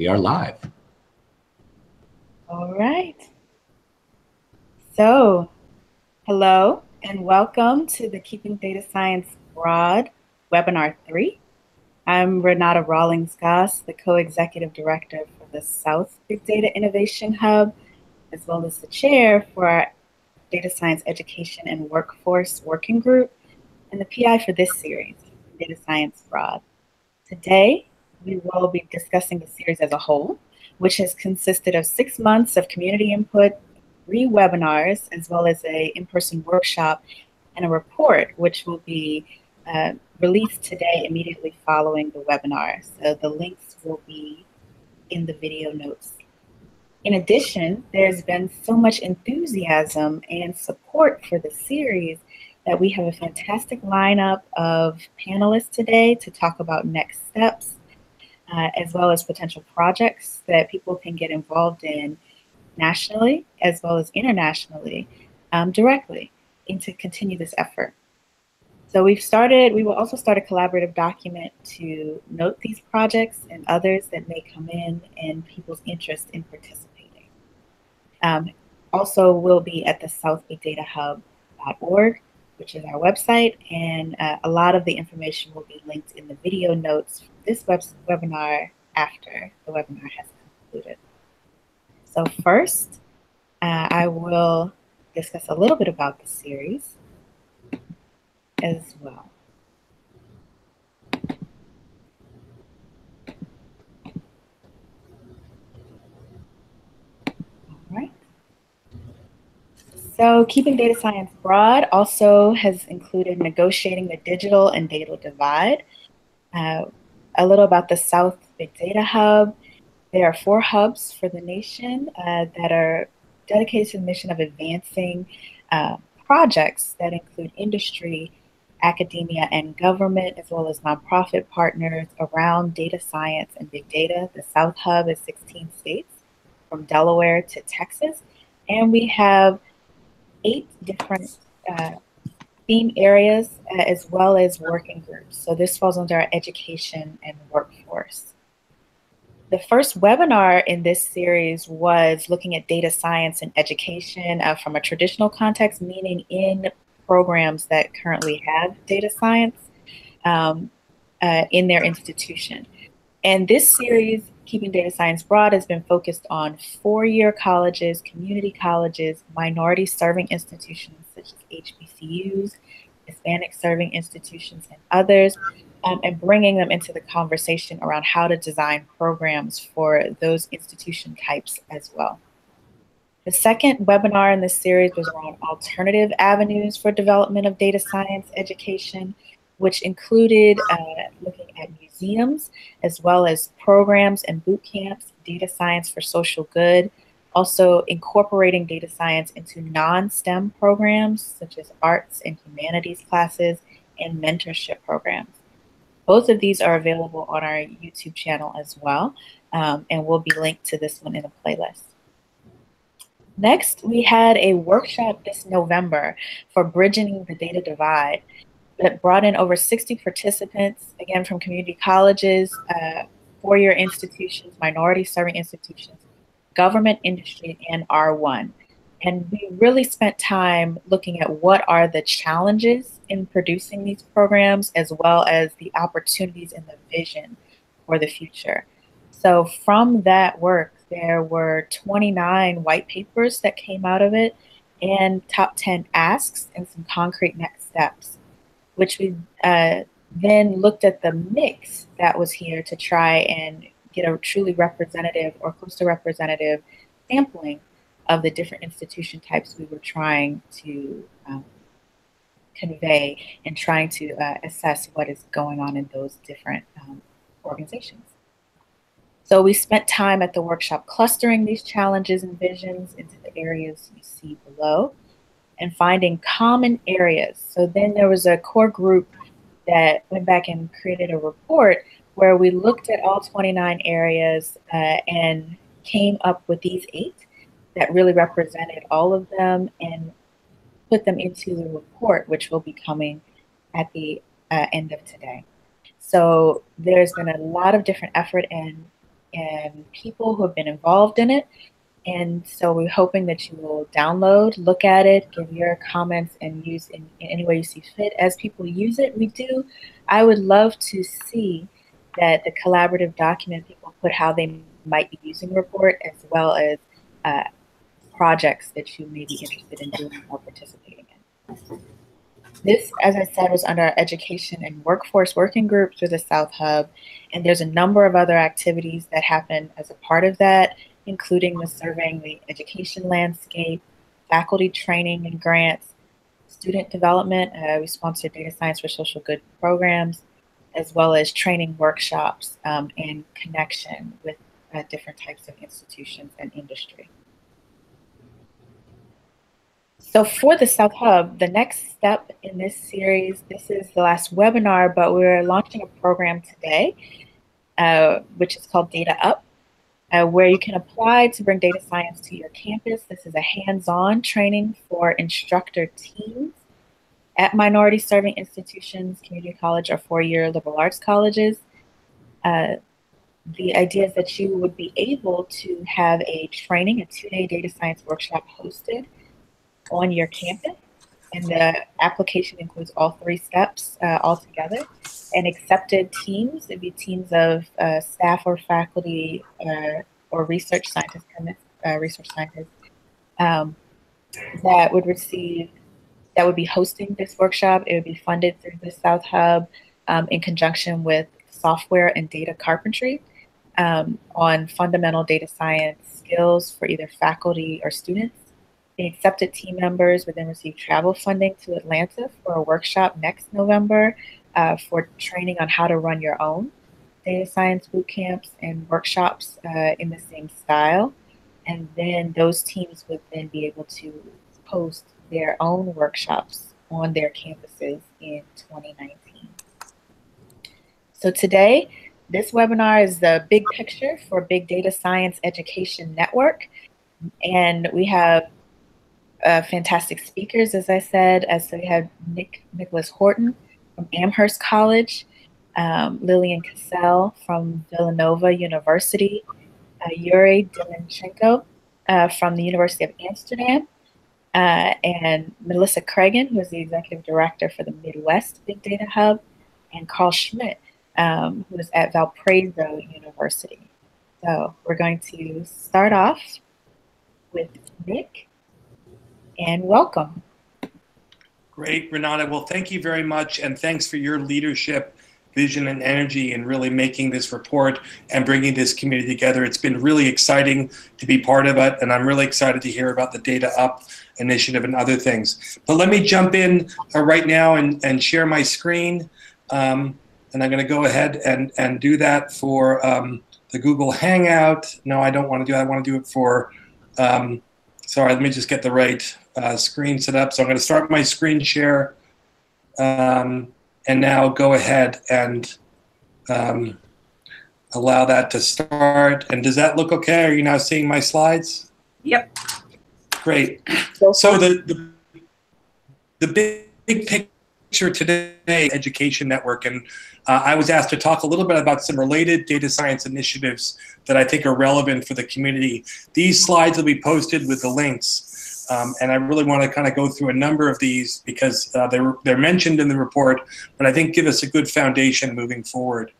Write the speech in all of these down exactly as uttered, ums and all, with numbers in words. We are live. All right. So, hello and welcome to the Keeping Data Science Broad Webinar three. I'm Renata Rawlings-Goss, the co-executive director for the South Big Data Innovation Hub, as well as the chair for our Data Science Education and Workforce Working Group, and the P I for this series, Data Science Broad. Today, we will be discussing the series as a whole, which has consisted of six months of community input, three webinars, as well as a in-person workshop and a report, which will be uh, released today immediately following the webinar. So the links will be in the video notes. In addition, there's been so much enthusiasm and support for the series that we have a fantastic lineup of panelists today to talk about next steps, Uh, as well as potential projects that people can get involved in nationally as well as internationally um, directly and to continue this effort. So we've started, we will also start a collaborative document to note these projects and others that may come in and people's interest in participating. Um, also will be at the south big data hub dot org, which is our website, and uh, a lot of the information will be linked in the video notes from this web webinar after the webinar has concluded. So first, uh, I will discuss a little bit about the series as well. So Keeping Data Science Broad also has included negotiating the digital and data divide. Uh, a little about the South Big Data Hub. There are four hubs for the nation uh, that are dedicated to the mission of advancing uh, projects that include industry, academia, and government, as well as nonprofit partners around data science and big data. The South Hub is sixteen states, from Delaware to Texas, and we have eight different uh, theme areas uh, as well as working groups. So this falls under our education and workforce. The first webinar in this series was looking at data science and education uh, from a traditional context, meaning in programs that currently have data science um, uh, in their institution. And this series, Keeping Data Science Broad, has been focused on four-year colleges, community colleges, minority-serving institutions such as H B C Us, Hispanic-serving institutions, and others, um, and bringing them into the conversation around how to design programs for those institution types as well. The second webinar in this series was around alternative avenues for development of data science education, which included uh, looking at museums, as well as programs and boot camps, data science for social good, also incorporating data science into non-STEM programs, such as arts and humanities classes, and mentorship programs. Both of these are available on our YouTube channel as well, um, and will be linked to this one in a playlist. Next, we had a workshop this November for bridging the data divide that brought in over sixty participants, again, from community colleges, uh, four-year institutions, minority-serving institutions, government, industry, and R one. And we really spent time looking at what are the challenges in producing these programs, as well as the opportunities and the vision for the future. So from that work, there were twenty-nine white papers that came out of it, and top ten asks, and some concrete next steps, which we uh, then looked at the mix that was here to try and get a truly representative or close to representative sampling of the different institution types we were trying to um, convey and trying to uh, assess what is going on in those different um, organizations. So we spent time at the workshop clustering these challenges and visions into the areas you see below, and finding common areas. So then there was a core group that went back and created a report where we looked at all twenty-nine areas uh, and came up with these eight that really represented all of them and put them into the report, which will be coming at the uh, end of today. So there's been a lot of different effort and and people who have been involved in it. And so we're hoping that you will download, look at it, give your comments, and use in, in any way you see fit. As people use it, we do. I would love to see that the collaborative document people put how they might be using report, as well as uh, projects that you may be interested in doing or participating in. This, as I said, was under our Education and Workforce Working Group through the South Hub, and there's a number of other activities that happen as a part of that, including the surveying the education landscape, faculty training and grants, student development. Uh, we sponsor Data Science for Social Good programs, as well as training workshops um, in connection with uh, different types of institutions and industry. So for the South Hub, the next step in this series, this is the last webinar, but we're launching a program today, uh, which is called DataUp, uh, where you can apply to bring data science to your campus. This is a hands-on training for instructor teams at minority serving institutions, community college, or four-year liberal arts colleges. Uh, the idea is that you would be able to have a training, a two-day data science workshop hosted on your campus, and the application includes all three steps uh, all together. And accepted teams, it'd be teams of uh, staff or faculty uh, or research scientists, uh, research scientists um, that would receive, that would be hosting this workshop. It would be funded through the South Hub um, in conjunction with software and data carpentry um, on fundamental data science skills for either faculty or students. The accepted team members would then receive travel funding to Atlanta for a workshop next November uh, for training on how to run your own data science boot camps and workshops uh, in the same style. And then those teams would then be able to host their own workshops on their campuses in twenty nineteen. So today, this webinar is the big picture for Big Data Science Education Network. And we have Uh, fantastic speakers, as I said. Uh, so we have Nick Nicholas Horton from Amherst College, um, Lillian Cassell from Villanova University, uh, Yuri Dimenchenko uh, from the University of Amsterdam, uh, and Melissa Cragin, who is the Executive Director for the Midwest Big Data Hub, and Carl Schmidt, um, who is at Valparaiso University. So we're going to start off with Nick. And welcome. Great, Renata. Well, thank you very much, and thanks for your leadership, vision, and energy in really making this report and bringing this community together. It's been really exciting to be part of it, and I'm really excited to hear about the DataUp initiative and other things. But let me jump in uh, right now and, and share my screen, um, and I'm going to go ahead and, and do that for um, the Google Hangout. No, I don't want to do that. I want to do it for... Um, Sorry, let me just get the right uh, screen set up. So I'm going to start my screen share um, and now go ahead and um, allow that to start. And does that look okay? Are you now seeing my slides? Yep. Great. So the, the, the big, big picture today, Education Network, and uh, I was asked to talk a little bit about some related data science initiatives that I think are relevant for the community. These slides will be posted with the links, um, and I really want to kind of go through a number of these because uh, they're, they're mentioned in the report, but I think give us a good foundation moving forward.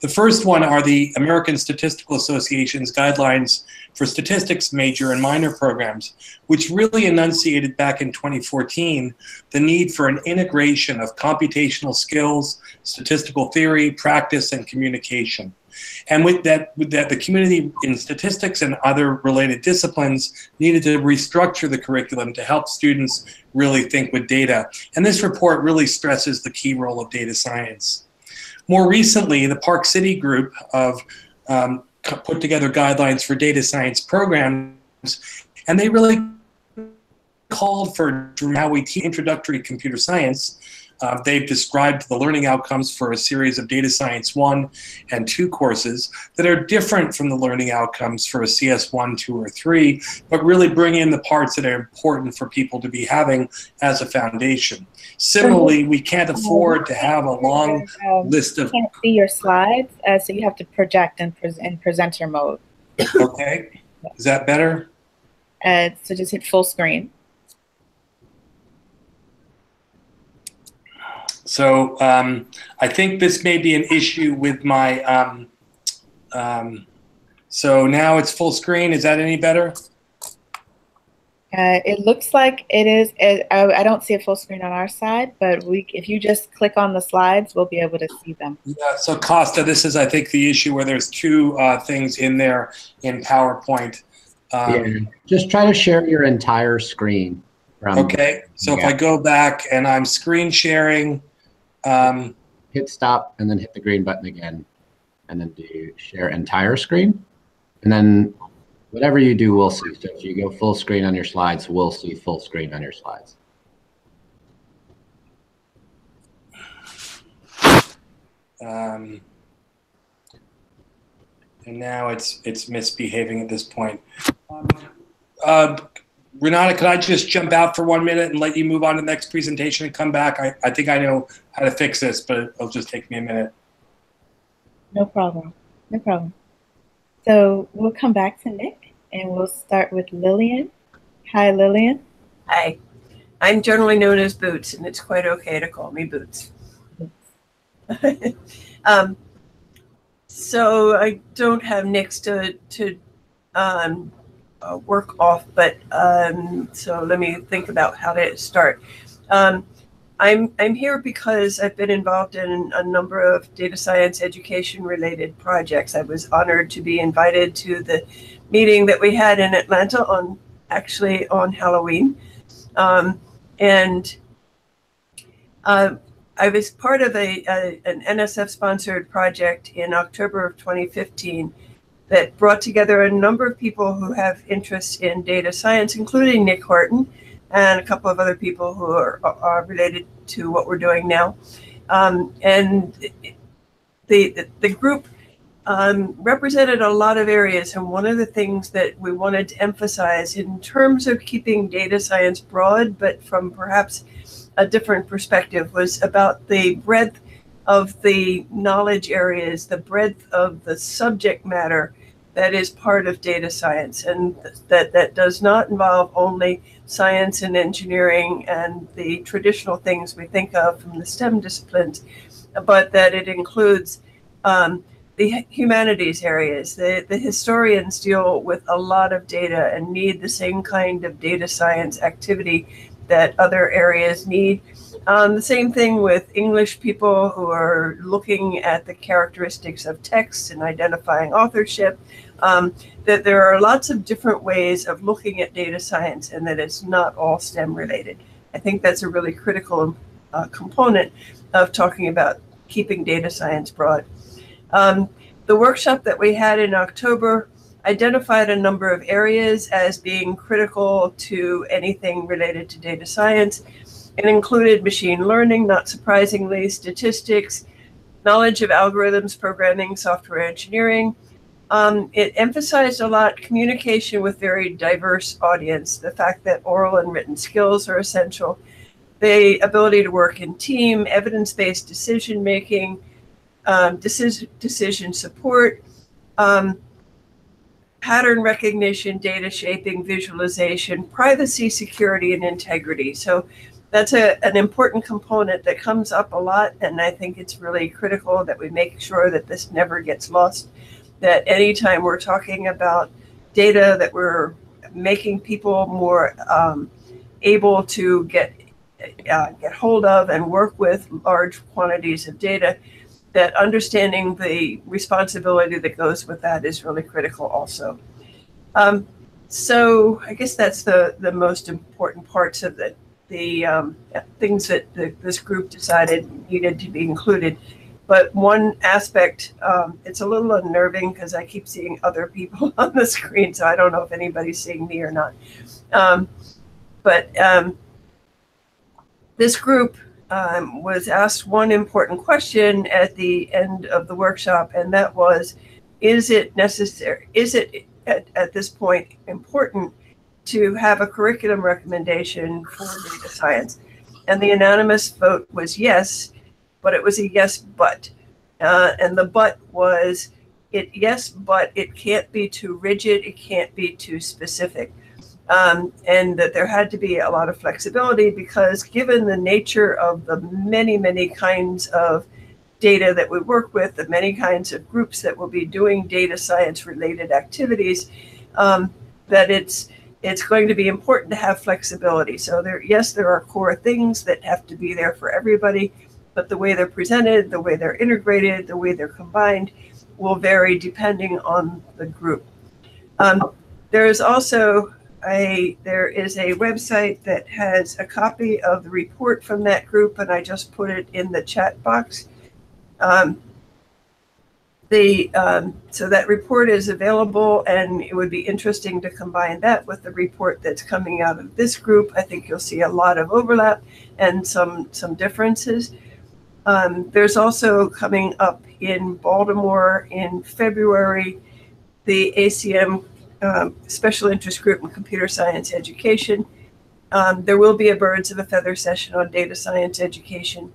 The first one are the American Statistical Association's guidelines for statistics major and minor programs, which really enunciated back in twenty fourteen the need for an integration of computational skills, statistical theory, practice, and communication. And with that, with that, the community in statistics and other related disciplines needed to restructure the curriculum to help students really think with data. And this report really stresses the key role of data science. More recently, the Park City group of um, put together guidelines for data science programs, and they really called for how we teach introductory computer science Uh, they've described the learning outcomes for a series of Data Science one and two courses that are different from the learning outcomes for a C S one, two, or three, but really bring in the parts that are important for people to be having as a foundation. Similarly, we can't afford to have a long list of... You can't see your slides, uh, so you have to project in, pre in presenter mode. Okay. Is that better? Uh, so just hit full screen. So um, I think this may be an issue with my, um, um, so now it's full screen. Is that any better? Uh, it looks like it is. It, I, I don't see a full screen on our side, but we, if you just click on the slides, we'll be able to see them. Yeah, so Costa, this is, I think, the issue where there's two uh, things in there in PowerPoint. Um, yeah. Just try to share your entire screen. From, okay, so yeah. If I go back and I'm screen sharing, Um, hit stop and then hit the green button again, and then do share entire screen, and then whatever you do, we'll see. So if you go full screen on your slides, we'll see full screen on your slides. Um, and now it's it's misbehaving at this point. Um, uh, Renata, could I just jump out for one minute and let you move on to the next presentation and come back? I, I think I know how to fix this, but it'll just take me a minute. No problem. No problem. So we'll come back to Nick, and we'll start with Lillian. Hi, Lillian. Hi. I'm generally known as Boots, and it's quite okay to call me Boots. Boots. um, so I don't have Nick's to, to um, Uh, work off, but um, so let me think about how to start. Um, I'm, I'm here because I've been involved in a number of data science education related projects. I was honored to be invited to the meeting that we had in Atlanta on actually on Halloween. Um, and uh, I was part of a, a, an N S F sponsored project in October of twenty fifteen that brought together a number of people who have interests in data science, including Nick Horton and a couple of other people who are, are related to what we're doing now. Um, and the, the group um, represented a lot of areas. And one of the things that we wanted to emphasize in terms of keeping data science broad, but from perhaps a different perspective, was about the breadth of the knowledge areas, the breadth of the subject matter that is part of data science, and that, that does not involve only science and engineering and the traditional things we think of from the STEM disciplines, but that it includes um, the humanities areas. The, the historians deal with a lot of data and need the same kind of data science activity that other areas need. Um, the same thing with English people who are looking at the characteristics of texts and identifying authorship, um, that there are lots of different ways of looking at data science and that it's not all STEM related. I think that's a really critical uh, component of talking about keeping data science broad. Um, the workshop that we had in October identified a number of areas as being critical to anything related to data science. It included machine learning, not surprisingly, statistics, knowledge of algorithms, programming, software engineering. Um, it emphasized a lot communication with very diverse audience, the fact that oral and written skills are essential, the ability to work in team, evidence-based decision-making, um, decision, decision support, um, pattern recognition, data shaping, visualization, privacy, security, and integrity. So that's a, an important component that comes up a lot, and I think it's really critical that we make sure that this never gets lost, that anytime we're talking about data, that we're making people more um, able to get, uh, get hold of and work with large quantities of data, that understanding the responsibility that goes with that is really critical also. Um, so I guess that's the, the most important parts of the, the um, things that the, this group decided needed to be included. But one aspect, um, it's a little unnerving because I keep seeing other people on the screen, so I don't know if anybody's seeing me or not. Um, but um, this group um, was asked one important question at the end of the workshop, and that was, is it necessary, is it at, at this point important to have a curriculum recommendation for data science? And the unanimous vote was yes, but it was a yes, but. Uh, and the but was, it yes, but it can't be too rigid, it can't be too specific. Um, and that there had to be a lot of flexibility, because given the nature of the many, many kinds of data that we work with, the many kinds of groups that will be doing data science related activities, um, that it's it's going to be important to have flexibility. So there, yes, there are core things that have to be there for everybody, but the way they're presented, the way they're integrated, the way they're combined will vary depending on the group. Um, there is also a, there is a website that has a copy of the report from that group, and I just put it in the chat box. Um, the, um, so that report is available, and it would be interesting to combine that with the report that's coming out of this group. I think you'll see a lot of overlap and some, some differences. Um, there's also coming up in Baltimore in February, the A C M um, Special Interest Group in Computer Science Education. Um, there will be a Birds of a Feather session on data science education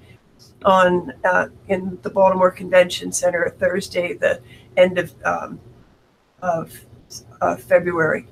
on uh, in the Baltimore Convention Center Thursday, the end of, um, of uh, February.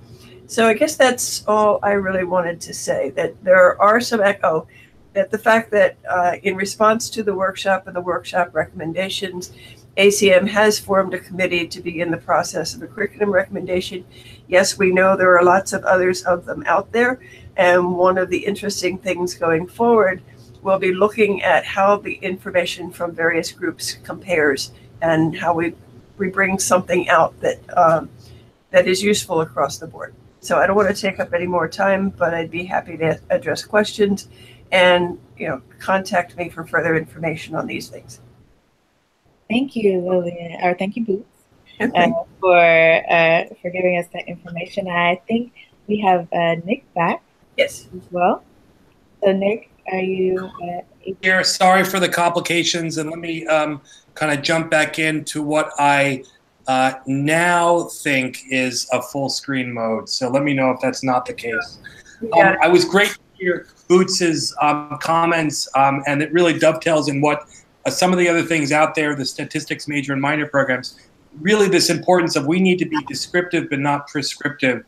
So I guess that's all I really wanted to say, that there are some echo, that the fact that uh, in response to the workshop and the workshop recommendations, A C M has formed a committee to begin the process of a curriculum recommendation. Yes, we know there are lots of others of them out there. And one of the interesting things going forward we'll be looking at how the information from various groups compares, and how we, we bring something out that um, that is useful across the board. So I don't want to take up any more time, but I'd be happy to address questions, and you know, contact me for further information on these things. Thank you, Lillian, or thank you, Boots, okay. uh, for uh, for giving us that information. I think we have uh, Nick back. Yes, as well. So Nick, are you uh, here? Sorry for the complications, and let me um, kind of jump back into what I uh, now think is a full screen mode. So let me know if that's not the case. Um, I was great to hear Boots's um, comments, um, and it really dovetails in what uh, some of the other things out there, the statistics major and minor programs, really this importance of we need to be descriptive but not prescriptive,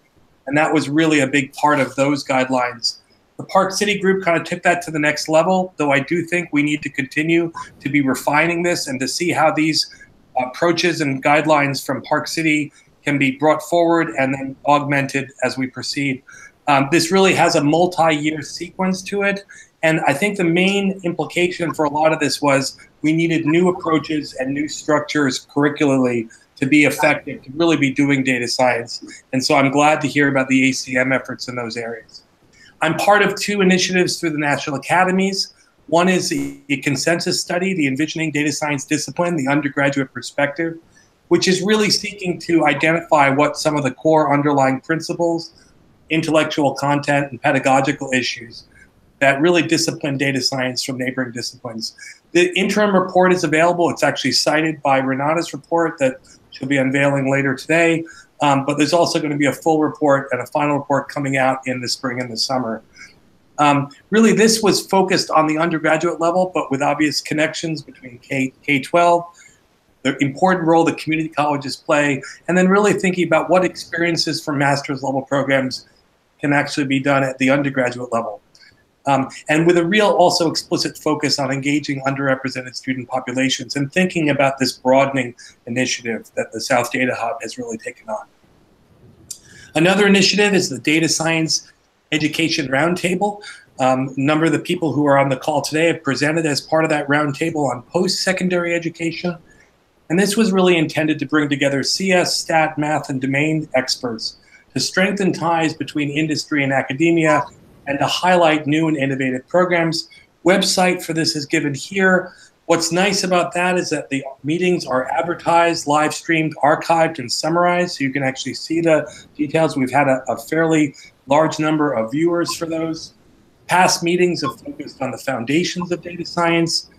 and that was really a big part of those guidelines. The Park City group kind of took that to the next level, though I do think we need to continue to be refining this and to see how these approaches and guidelines from Park City can be brought forward and then augmented as we proceed. Um, this really has a multi-year sequence to it, and I think the main implication for a lot of this was we needed new approaches and new structures curricularly to be effective, to really be doing data science. And so I'm glad to hear about the A C M efforts in those areas. I'm part of two initiatives through the National Academies. One is the consensus study, the Envisioning Data Science Discipline, the undergraduate perspective, which is really seeking to identify what some of the core underlying principles, intellectual content, and pedagogical issues that really discipline data science from neighboring disciplines. The interim report is available. It's actually cited by Renata's report that she'll be unveiling later today. Um, but there's also going to be a full report and a final report coming out in the spring and the summer. Um, really, this was focused on the undergraduate level, but with obvious connections between K through twelve, the important role that community colleges play, and then really thinking about what experiences for master's level programs can actually be done at the undergraduate level. Um, and with a real also explicit focus on engaging underrepresented student populations and thinking about this broadening initiative that the South Data Hub has really taken on. Another initiative is the Data Science Education Roundtable. Um, a number of the people who are on the call today have presented as part of that roundtable on post-secondary education. And this was really intended to bring together C S, STAT, math, and domain experts to strengthen ties between industry and academia, and to highlight new and innovative programs. Website for this is given here. What's nice about that is that the meetings are advertised, live streamed, archived, and summarized, so you can actually see the details. We've had a, a fairly large number of viewers for those. Past meetings have focused on the foundations of data science,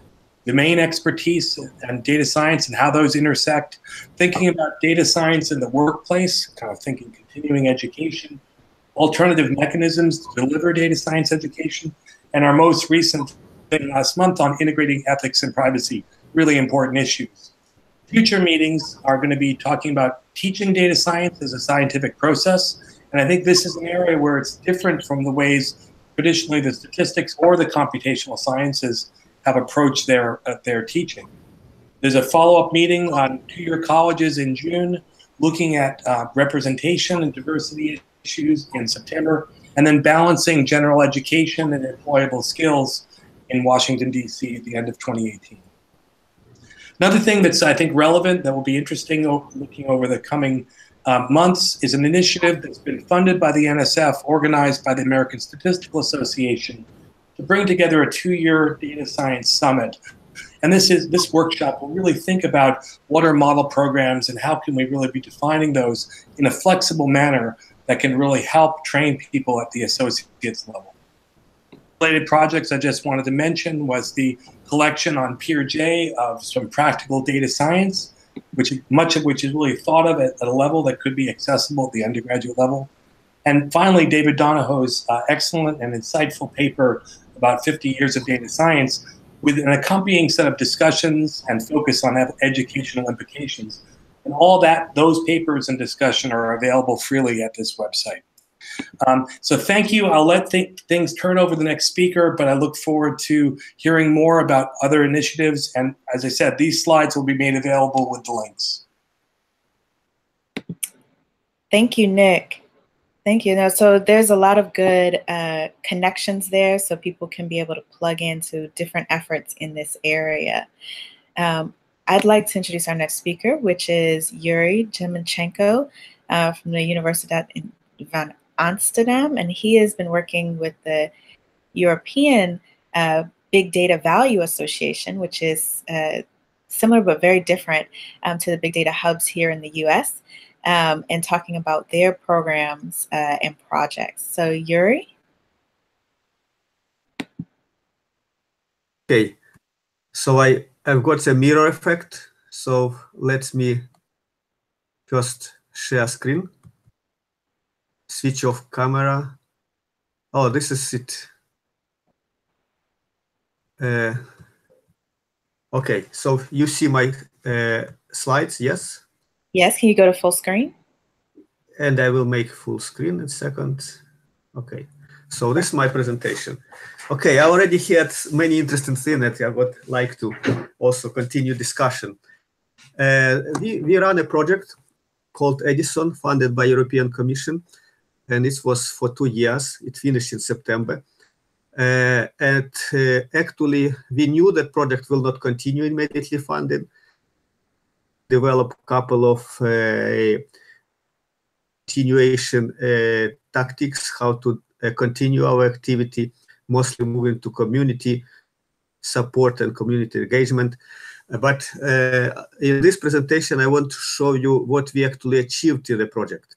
domain expertise and data science and how those intersect, thinking about data science in the workplace, kind of thinking continuing education, alternative mechanisms to deliver data science education, and our most recent thing last month on integrating ethics and privacy, really important issues. Future meetings are going to be talking about teaching data science as a scientific process, and I think this is an area where it's different from the ways traditionally the statistics or the computational sciences have approached their, uh, their teaching. There's a follow-up meeting on two-year colleges in June, looking at uh, representation and diversity issues in September, and then balancing general education and employable skills in Washington, D C at the end of twenty eighteen. Another thing that's, I think, relevant that will be interesting looking over the coming uh, months is an initiative that's been funded by the N S F, organized by the American Statistical Association, to bring together a two-year data science summit. And this is this workshop will really think about what are model programs and how can we really be defining those in a flexible manner that can really help train people at the associates level. Related projects I just wanted to mention was the collection on PeerJ of some practical data science, which much of which is really thought of at, at a level that could be accessible at the undergraduate level. And finally, David Donahoe's uh, excellent and insightful paper about fifty years of data science, with an accompanying set of discussions and focus on educational implications. And all that, those papers and discussion are available freely at this website. Um, so thank you. I'll let th things turn over to the next speaker, but I look forward to hearing more about other initiatives. And as I said, these slides will be made available with the links. Thank you, Nick. Thank you. Now, so there's a lot of good uh, connections there, so people can be able to plug into different efforts in this area. Um, I'd like to introduce our next speaker, which is Yuri Dimenchenko uh, from the University of Amsterdam, and he has been working with the European uh, Big Data Value Association, which is uh, similar but very different um, to the Big Data Hubs here in the U S, Um, and talking about their programs uh, and projects. So, Yuri? Okay, so I, I've got the mirror effect. So let me first share screen, switch off camera. Oh, this is it. Uh, okay, so you see my uh, slides, yes? Yes, can you go to full screen? And I will make full screen in a second. Okay, so this is my presentation. Okay, I already had many interesting things that I would like to also continue discussion. Uh, we, we run a project called Edison, funded by European Commission, and it was for two years. It finished in September. Uh, and uh, actually, we knew that project will not continue immediately funded. Develop a couple of uh, continuation uh, tactics, how to uh, continue our activity, mostly moving to community support and community engagement. But uh, in this presentation, I want to show you what we actually achieved in the project.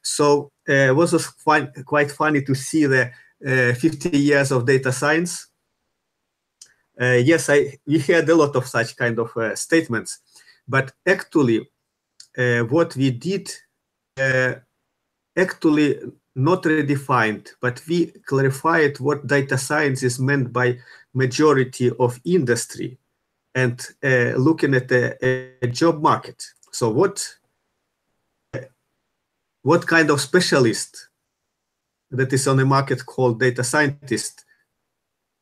So uh, it was fun, quite funny to see the uh, fifty years of data science. Uh, yes, I, we had a lot of such kind of uh, statements. But actually, uh, what we did uh, actually not redefined, but we clarified what data science is meant by majority of industry and uh, looking at the uh, job market. So what, what kind of specialist that is on the market called data scientist,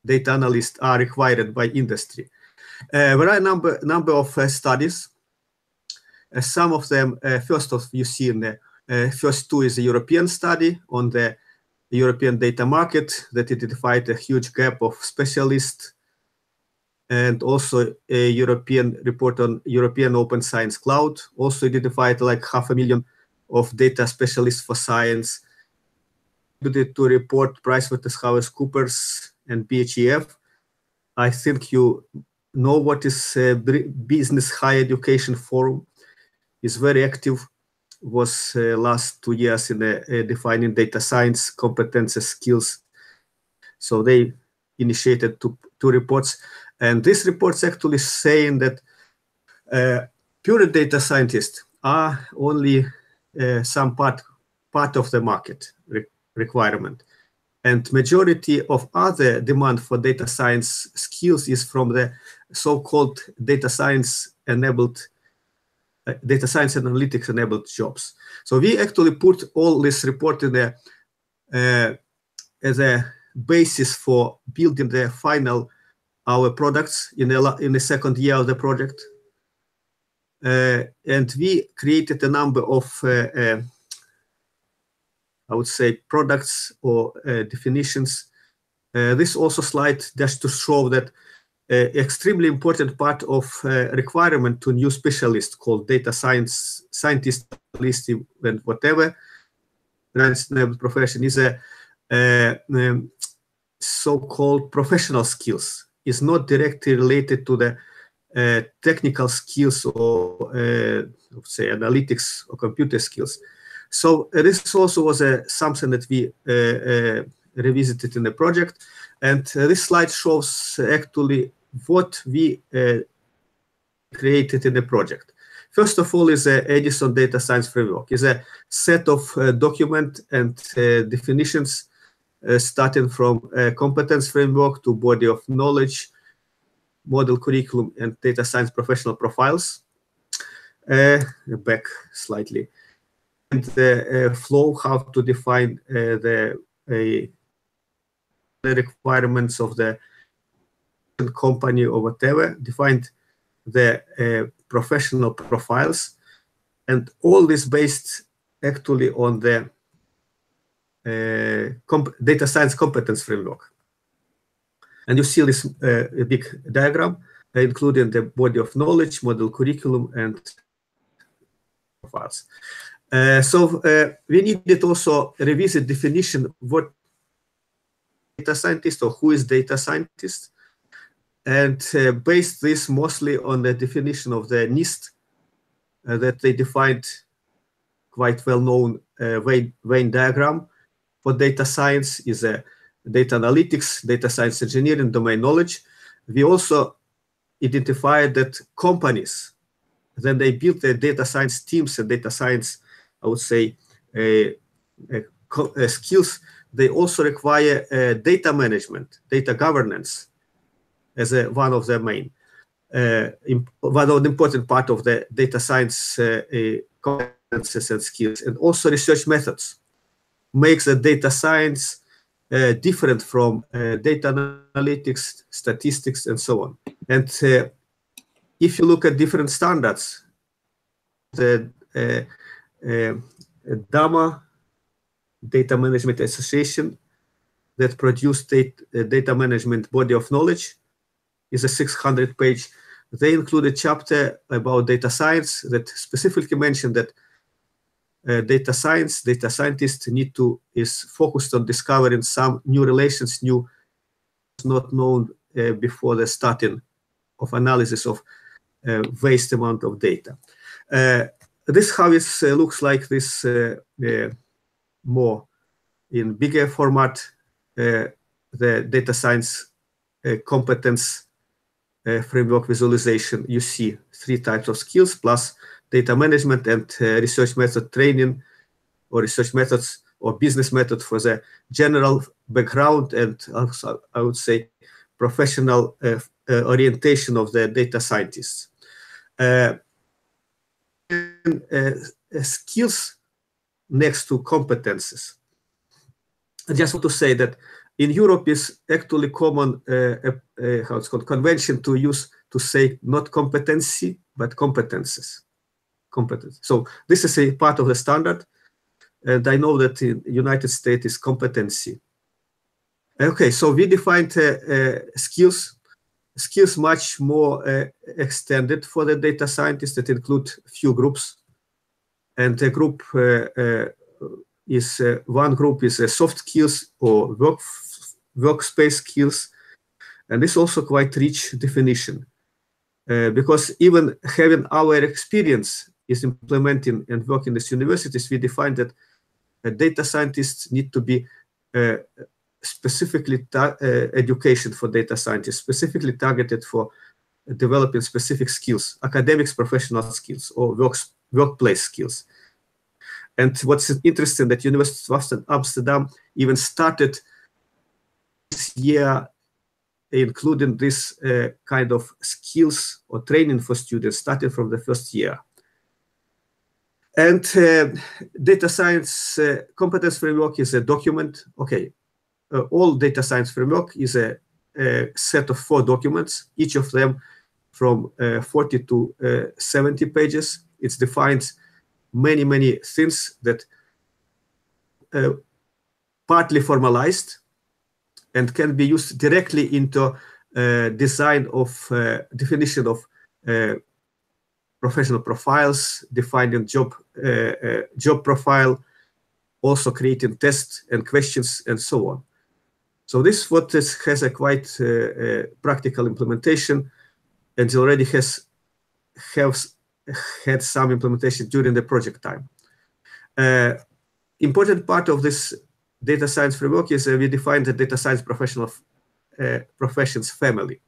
data analyst are required by industry. Uh, there are a number, number of uh, studies. Uh, some of them, uh, first of you see in the uh, first two is a European study on the European data market that identified a huge gap of specialists, and also a European report on European Open Science Cloud also identified like half a million of data specialists for science. To report PricewaterhouseCoopers and B H E F, I think you know what is uh, Business Higher Education Forum is very active, was uh, last two years in uh, uh, defining data science competences, skills, So they initiated two, two reports. And these reports actually saying that uh, pure data scientists are only uh, some part, part of the market re requirement. And majority of other demand for data science skills is from the so-called data science enabled, uh, data science analytics enabled jobs. So we actually put all this report in the, uh, as a basis for building the final our products in the, in the second year of the project. Uh, and we created a number of, uh, uh, I would say, products or uh, definitions. Uh, this also slide just to show that uh, extremely important part of uh, requirement to new specialists called data science, scientist, list, and whatever, profession is a uh, um, so-called professional skills. Is not directly related to the uh, technical skills or, uh, say, analytics or computer skills. So uh, this also was uh, something that we uh, uh, revisited in the project. And uh, this slide shows actually what we uh, created in the project. First of all, is the Edison Data Science Framework. It's a set of uh, document and uh, definitions Uh, starting from uh, competence framework to body of knowledge, model curriculum, and data science professional profiles. Uh, back slightly. And the uh, flow, how to define uh, the, uh, the requirements of the company or whatever, defined the uh, professional profiles. And all this based actually on the Uh, data science competence framework. And you see this uh, big diagram, uh, including the body of knowledge, model curriculum, and profiles. Uh, so uh, we needed also revisit definition what data scientist or who is data scientist, and uh, based this mostly on the definition of the NIST uh, that they defined quite well-known uh, Venn, Venn diagram. What data science is a uh, data analytics, data science engineering, domain knowledge. We also identified that companies, then they built their data science teams and data science, I would say, uh, uh, uh, skills. They also require uh, data management, data governance as a, one of the main, uh, one of the important part of the data science uh, uh, competences and skills, and also research methods. Makes the data science uh, different from uh, data analytics, statistics, and so on. And uh, if you look at different standards, the uh, uh, D A M A, Data Management Association, that produced a uh, data management body of knowledge, is a six hundred page. They include a chapter about data science that specifically mentioned that Uh, data science, data scientists need to is focused on discovering some new relations, new not known uh, before the starting of analysis of uh, vast amount of data. Uh, this how it uh, looks like this uh, uh, more in bigger format, uh, the data science uh, competence uh, framework visualization. You see three types of skills plus data management and uh, research method training or research methods or business method for the general background and also, I would say, professional uh, uh, orientation of the data scientists. Uh, and, uh, skills next to competences. I just want to say that in Europe is actually common, uh, uh, how it's called, convention to use to say not competency, but competences. Competence. So this is a part of the standard, and I know that in the United States is competency. Okay, so we defined uh, uh, skills, skills much more uh, extended for the data scientists that include few groups, and the group uh, uh, is uh, one group is uh, soft skills or work workspace skills, and this also quite rich definition. Uh, because even having our experience is implementing and working in these universities, we define that uh, data scientists need to be uh, specifically uh, education for data scientists, specifically targeted for developing specific skills, academics, professional skills, or work, workplace skills. And what's interesting that University of Amsterdam even started this year, including this uh, kind of skills or training for students, starting from the first year. And uh, data science uh, competence framework is a document. Okay, uh, all data science framework is a, a set of four documents, each of them from uh, forty to uh, seventy pages. It defines many, many things that uh, partly formalized and can be used directly into uh, design of uh, definition of uh, professional profiles, defining job uh, uh, job profile, also creating tests and questions and so on. So this what is, has a quite uh, uh, practical implementation, and it already has has had some implementation during the project time. Uh, important part of this data science framework is uh, we define the data science professional uh, professions family.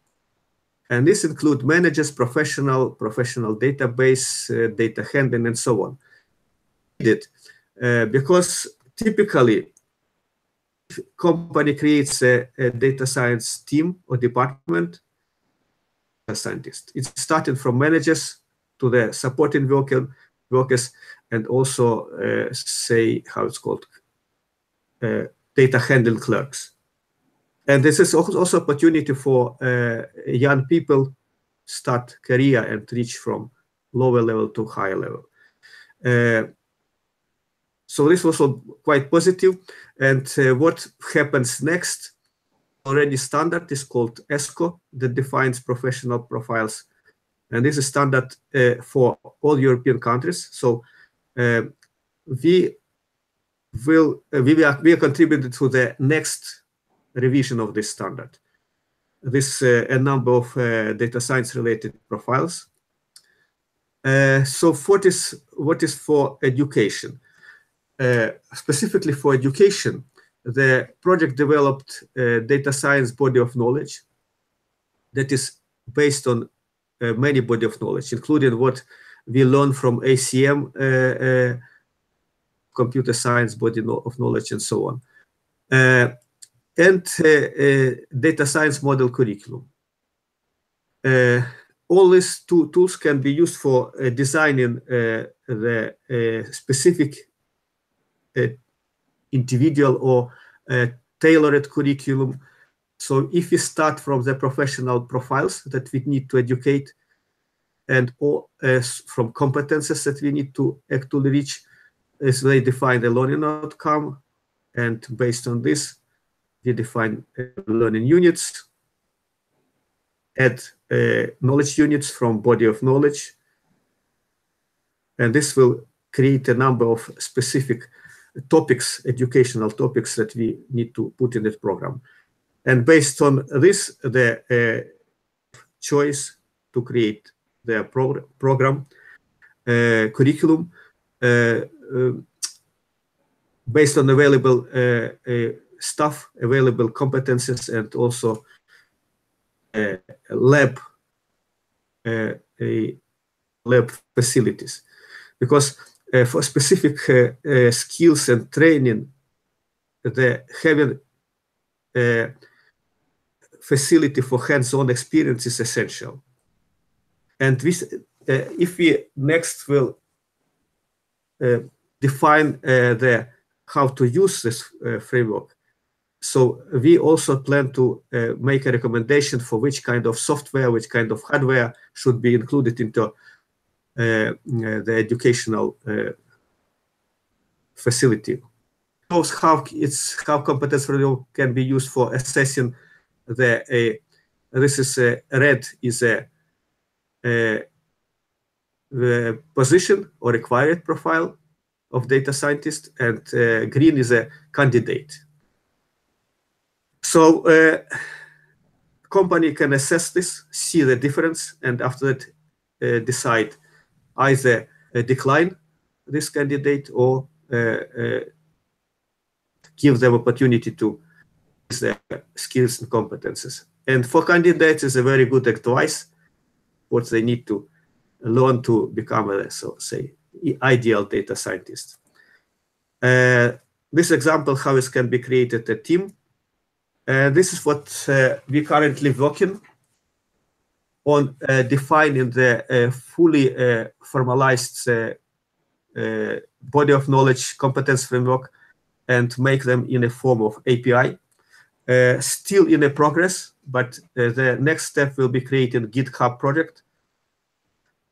And this includes managers, professional, professional database, uh, data handling, and so on. Uh, because typically, if a company creates a, a data science team or department, a scientist. It's starting from managers to the supporting worker, workers, and also uh, say how it's called, Uh, data handling clerks. And this is also opportunity for uh, young people start career and reach from lower level to higher level. Uh, so this was also quite positive. And uh, what happens next, already standard is called ESCO, that defines professional profiles. And this is standard uh, for all European countries. So uh, we will uh, we are we are contributed to the next revision of this standard. This uh, a number of uh, data science related profiles. Uh, so what is what is for education? Uh, specifically for education, the project developed a data science body of knowledge that is based on uh, many body of knowledge, including what we learn from A C M. Uh, uh, computer science, body of knowledge, and so on. Uh, and uh, uh, data science model curriculum. Uh, all these two tools can be used for uh, designing uh, the uh, specific uh, individual or uh, tailored curriculum. So if we start from the professional profiles that we need to educate and all, uh, from competences that we need to actually reach, is they define the learning outcome, and based on this, we define uh, learning units, add uh, knowledge units from body of knowledge, and this will create a number of specific topics, educational topics that we need to put in that program. And based on this, the uh, choice to create the pro program, uh, curriculum, Uh, uh, based on available uh, uh, stuff, available competences, and also uh, lab uh, uh, lab facilities, because uh, for specific uh, uh, skills and training, the having uh, facility for hands-on experience is essential. And this, uh, if we next will Uh, define uh, the how to use this uh, framework. So we also plan to uh, make a recommendation for which kind of software, which kind of hardware should be included into uh, uh, the educational uh, facility. Shows how it's how competence framework can be used for assessing the. Uh, this is a red is a. a the position or required profile of data scientist, and uh, green is a candidate. So uh, company can assess this, see the difference, and after that uh, decide either uh, decline this candidate or uh, uh, give them opportunity to their skills and competences. And for candidates, it's a very good advice what they need to learn to become a, so say, ideal data scientist. Uh, this example, how it can be created a team. Uh, this is what uh, we currently working on, uh, defining the uh, fully uh, formalized uh, uh, body of knowledge competence framework and make them in a form of A P I. Uh, still in a progress, but uh, the next step will be creating GitHub project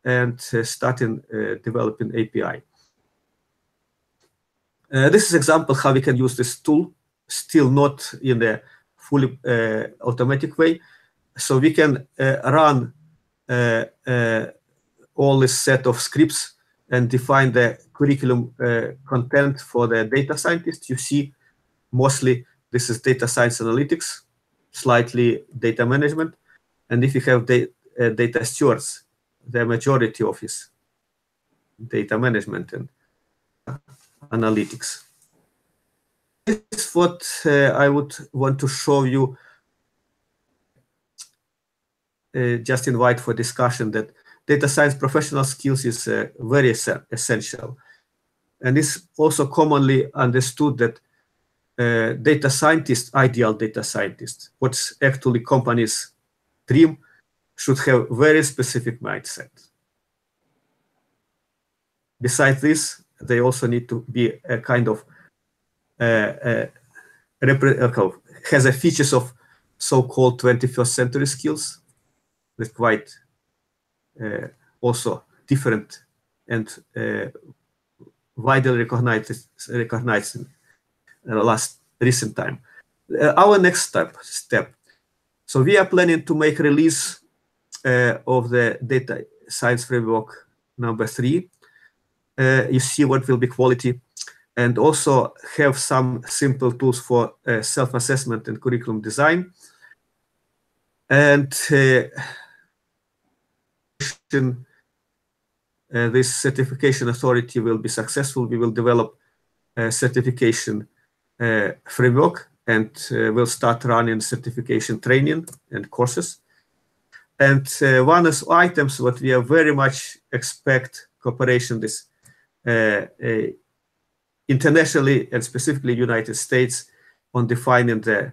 and uh, starting uh, developing A P I. Uh, this is example how we can use this tool, still not in the fully uh, automatic way. So we can uh, run uh, uh, all this set of scripts and define the curriculum uh, content for the data scientist. You see mostly this is data science analytics, slightly data management. And if you have da uh, data stewards, the majority of is data management and analytics. This is what uh, I would want to show you. Uh, just invite for discussion that data science professional skills is uh, very essential. And it's also commonly understood that uh, data scientists, ideal data scientists, what's actually companies' dream, should have very specific mindset. Besides this, they also need to be a kind of uh, uh, has a features of so-called twenty-first century skills that quite uh, also different and uh, widely recognized recognized in the last recent time. Uh, our next step step. So we are planning to make release uh, of the data science framework number three. Uh, you see what will be quality, and also have some simple tools for uh, self-assessment and curriculum design. And uh, uh, this certification authority will be successful. We will develop a certification uh, framework, and uh, we'll start running certification training and courses. And uh, one of the items what we are very much expect cooperation this. Uh, uh, internationally and specifically United States on defining the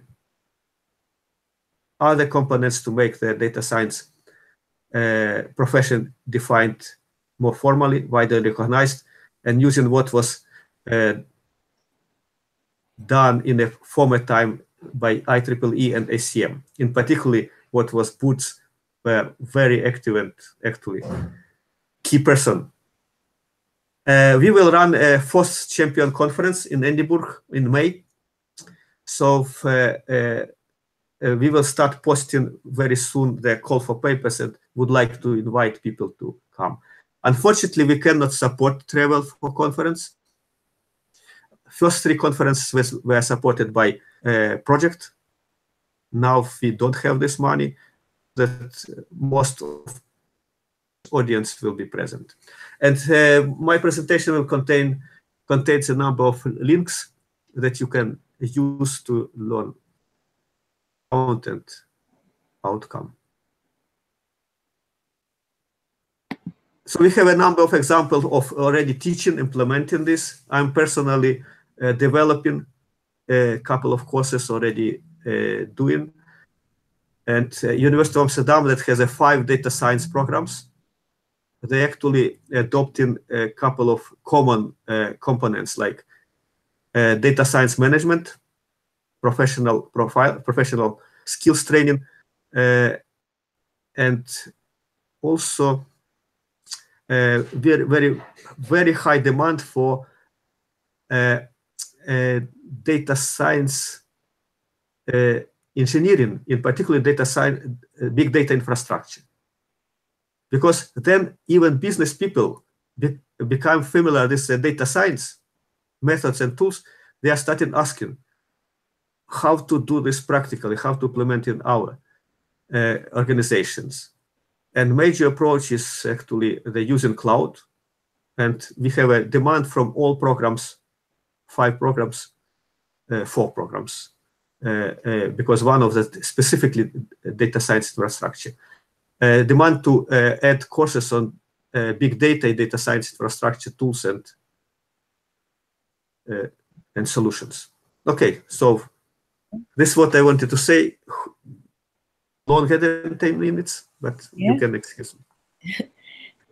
other components to make the data science uh, profession defined more formally, widely recognized, and using what was uh, done in the former time by I triple E and A C M. In particular, what was Boots were very active and actually key person. Uh, we will run a first champion conference in Edinburgh in May. So uh, uh, uh, we will start posting very soon the call for papers and would like to invite people to come. Unfortunately, we cannot support travel for conference. First three conferences was, were supported by uh, project. Now we don't have this money, that most of audience will be present, and uh, my presentation will contain contains a number of links that you can use to learn content outcome. So we have a number of examples of already teaching, implementing this. I'm personally uh, developing a couple of courses already uh, doing, and uh, University of Amsterdam that has a five data science programs. They actually adopting a couple of common uh, components like uh, data science management, professional profile, professional skills training, uh, and also uh, very, very, very high demand for uh, uh, data science uh, engineering, in particular data science, uh, big data infrastructure. Because then even business people be, become familiar with the data science methods and tools, they are starting asking how to do this practically, how to implement in our uh, organizations. And major approach is actually the using cloud. And we have a demand from all programs, five programs, uh, four programs, uh, uh, because one of the specifically data science infrastructure. Uh, demand to uh, add courses on uh, big data, data science infrastructure tools and uh, and solutions. Okay, so this is what I wanted to say. Longer than ten minutes, but yeah. You can excuse me.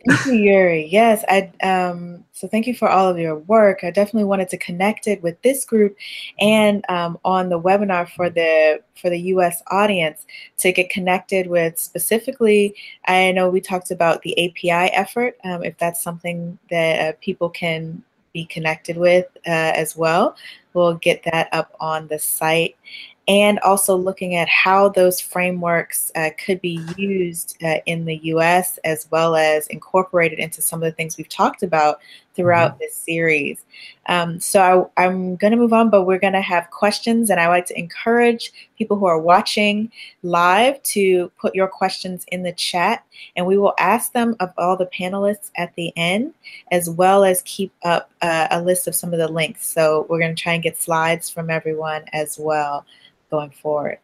Thank you, Yuri. Yes, I, um, so thank you for all of your work. I definitely wanted to connect it with this group and um, on the webinar for the for the U S audience to get connected with specifically. I know we talked about the A P I effort, um, if that's something that uh, people can be connected with uh, as well. We'll get that up on the site. And also looking at how those frameworks uh, could be used uh, in the U S as well as incorporated into some of the things we've talked about throughout mm-hmm. this series. Um, so I, I'm going to move on, but we're going to have questions, and I like to encourage people who are watching live to put your questions in the chat, and we will ask them of all the panelists at the end, as well as keep up uh, a list of some of the links. So we're going to try and get slides from everyone as well going forward.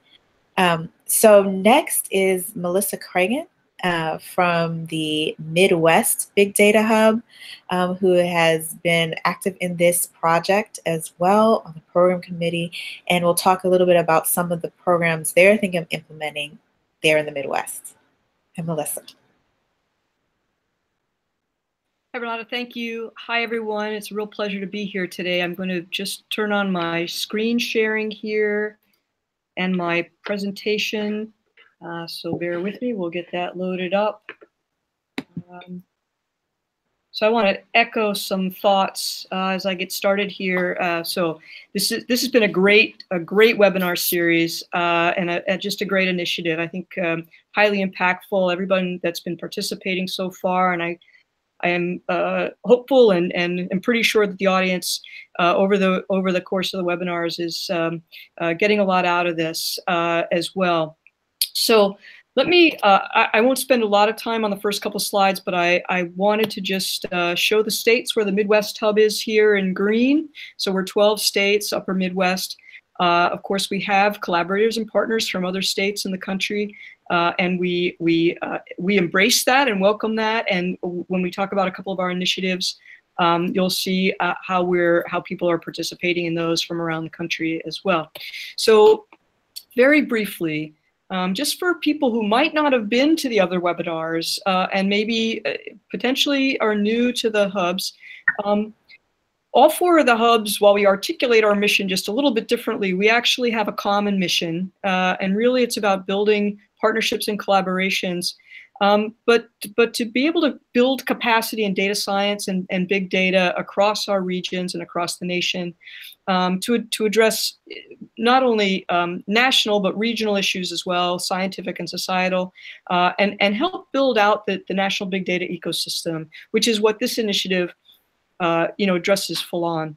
Um, so next is Melissa Cragin uh, from the Midwest Big Data Hub, um, who has been active in this project as well on the program committee, and we'll talk a little bit about some of the programs they're thinking of implementing there in the Midwest. And Melissa. Hi, Renata, thank you. Hi, everyone. It's a real pleasure to be here today. I'm going to just turn on my screen sharing here and my presentation. Uh, so bear with me. We'll get that loaded up. Um, so I want to echo some thoughts uh, as I get started here. Uh, so this is this has been a great a great webinar series uh, and a, a just a great initiative. I think um, highly impactful. Everyone that's been participating so far, and I. I am uh, hopeful and and I'm pretty sure that the audience uh, over the over the course of the webinars is um, uh, getting a lot out of this uh, as well. So let me. Uh, I, I won't spend a lot of time on the first couple slides, but I I wanted to just uh, show the states where the Midwest Hub is here in green. So we're twelve states, Upper Midwest. Uh, of course, we have collaborators and partners from other states in the country. Uh, and we we uh, we embrace that and welcome that. And when we talk about a couple of our initiatives, um, you'll see uh, how we're how people are participating in those from around the country as well. So, very briefly, um, just for people who might not have been to the other webinars uh, and maybe uh, potentially are new to the hubs. Um, All four of the hubs, while we articulate our mission just a little bit differently, we actually have a common mission. Uh, and really, it's about building partnerships and collaborations. Um, but, but to be able to build capacity in data science and, and big data across our regions and across the nation um, to, to address not only um, national but regional issues as well, scientific and societal, uh, and, and help build out the, the national big data ecosystem, which is what this initiative Uh, you know, addresses full on.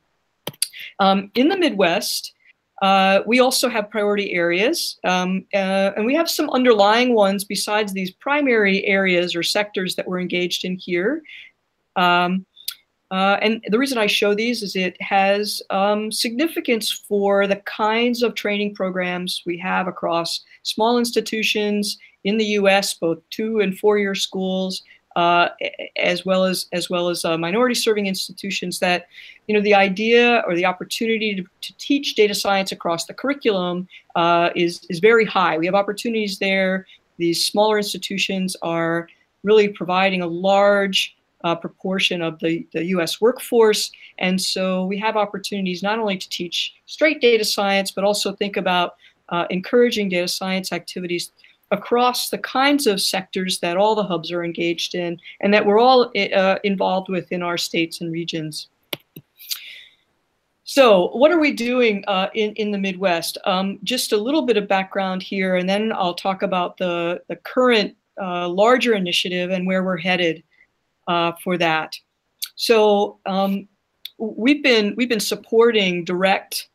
Um, in the Midwest, uh, we also have priority areas, um, uh, and we have some underlying ones besides these primary areas or sectors that we're engaged in here. Um, uh, and the reason I show these is it has um, significance for the kinds of training programs we have across small institutions in the U S, both two and four-year schools, Uh, as well as as well as uh, minority-serving institutions, that you know the idea or the opportunity to, to teach data science across the curriculum uh, is is very high. We have opportunities there. These smaller institutions are really providing a large uh, proportion of the the U S workforce, and so we have opportunities not only to teach straight data science, but also think about uh, encouraging data science activities across the kinds of sectors that all the hubs are engaged in and that we're all uh, involved with in our states and regions. So what are we doing uh, in, in the Midwest? Um, just a little bit of background here, and then I'll talk about the, the current uh, larger initiative and where we're headed uh, for that. So um, we've been, we've been supporting direct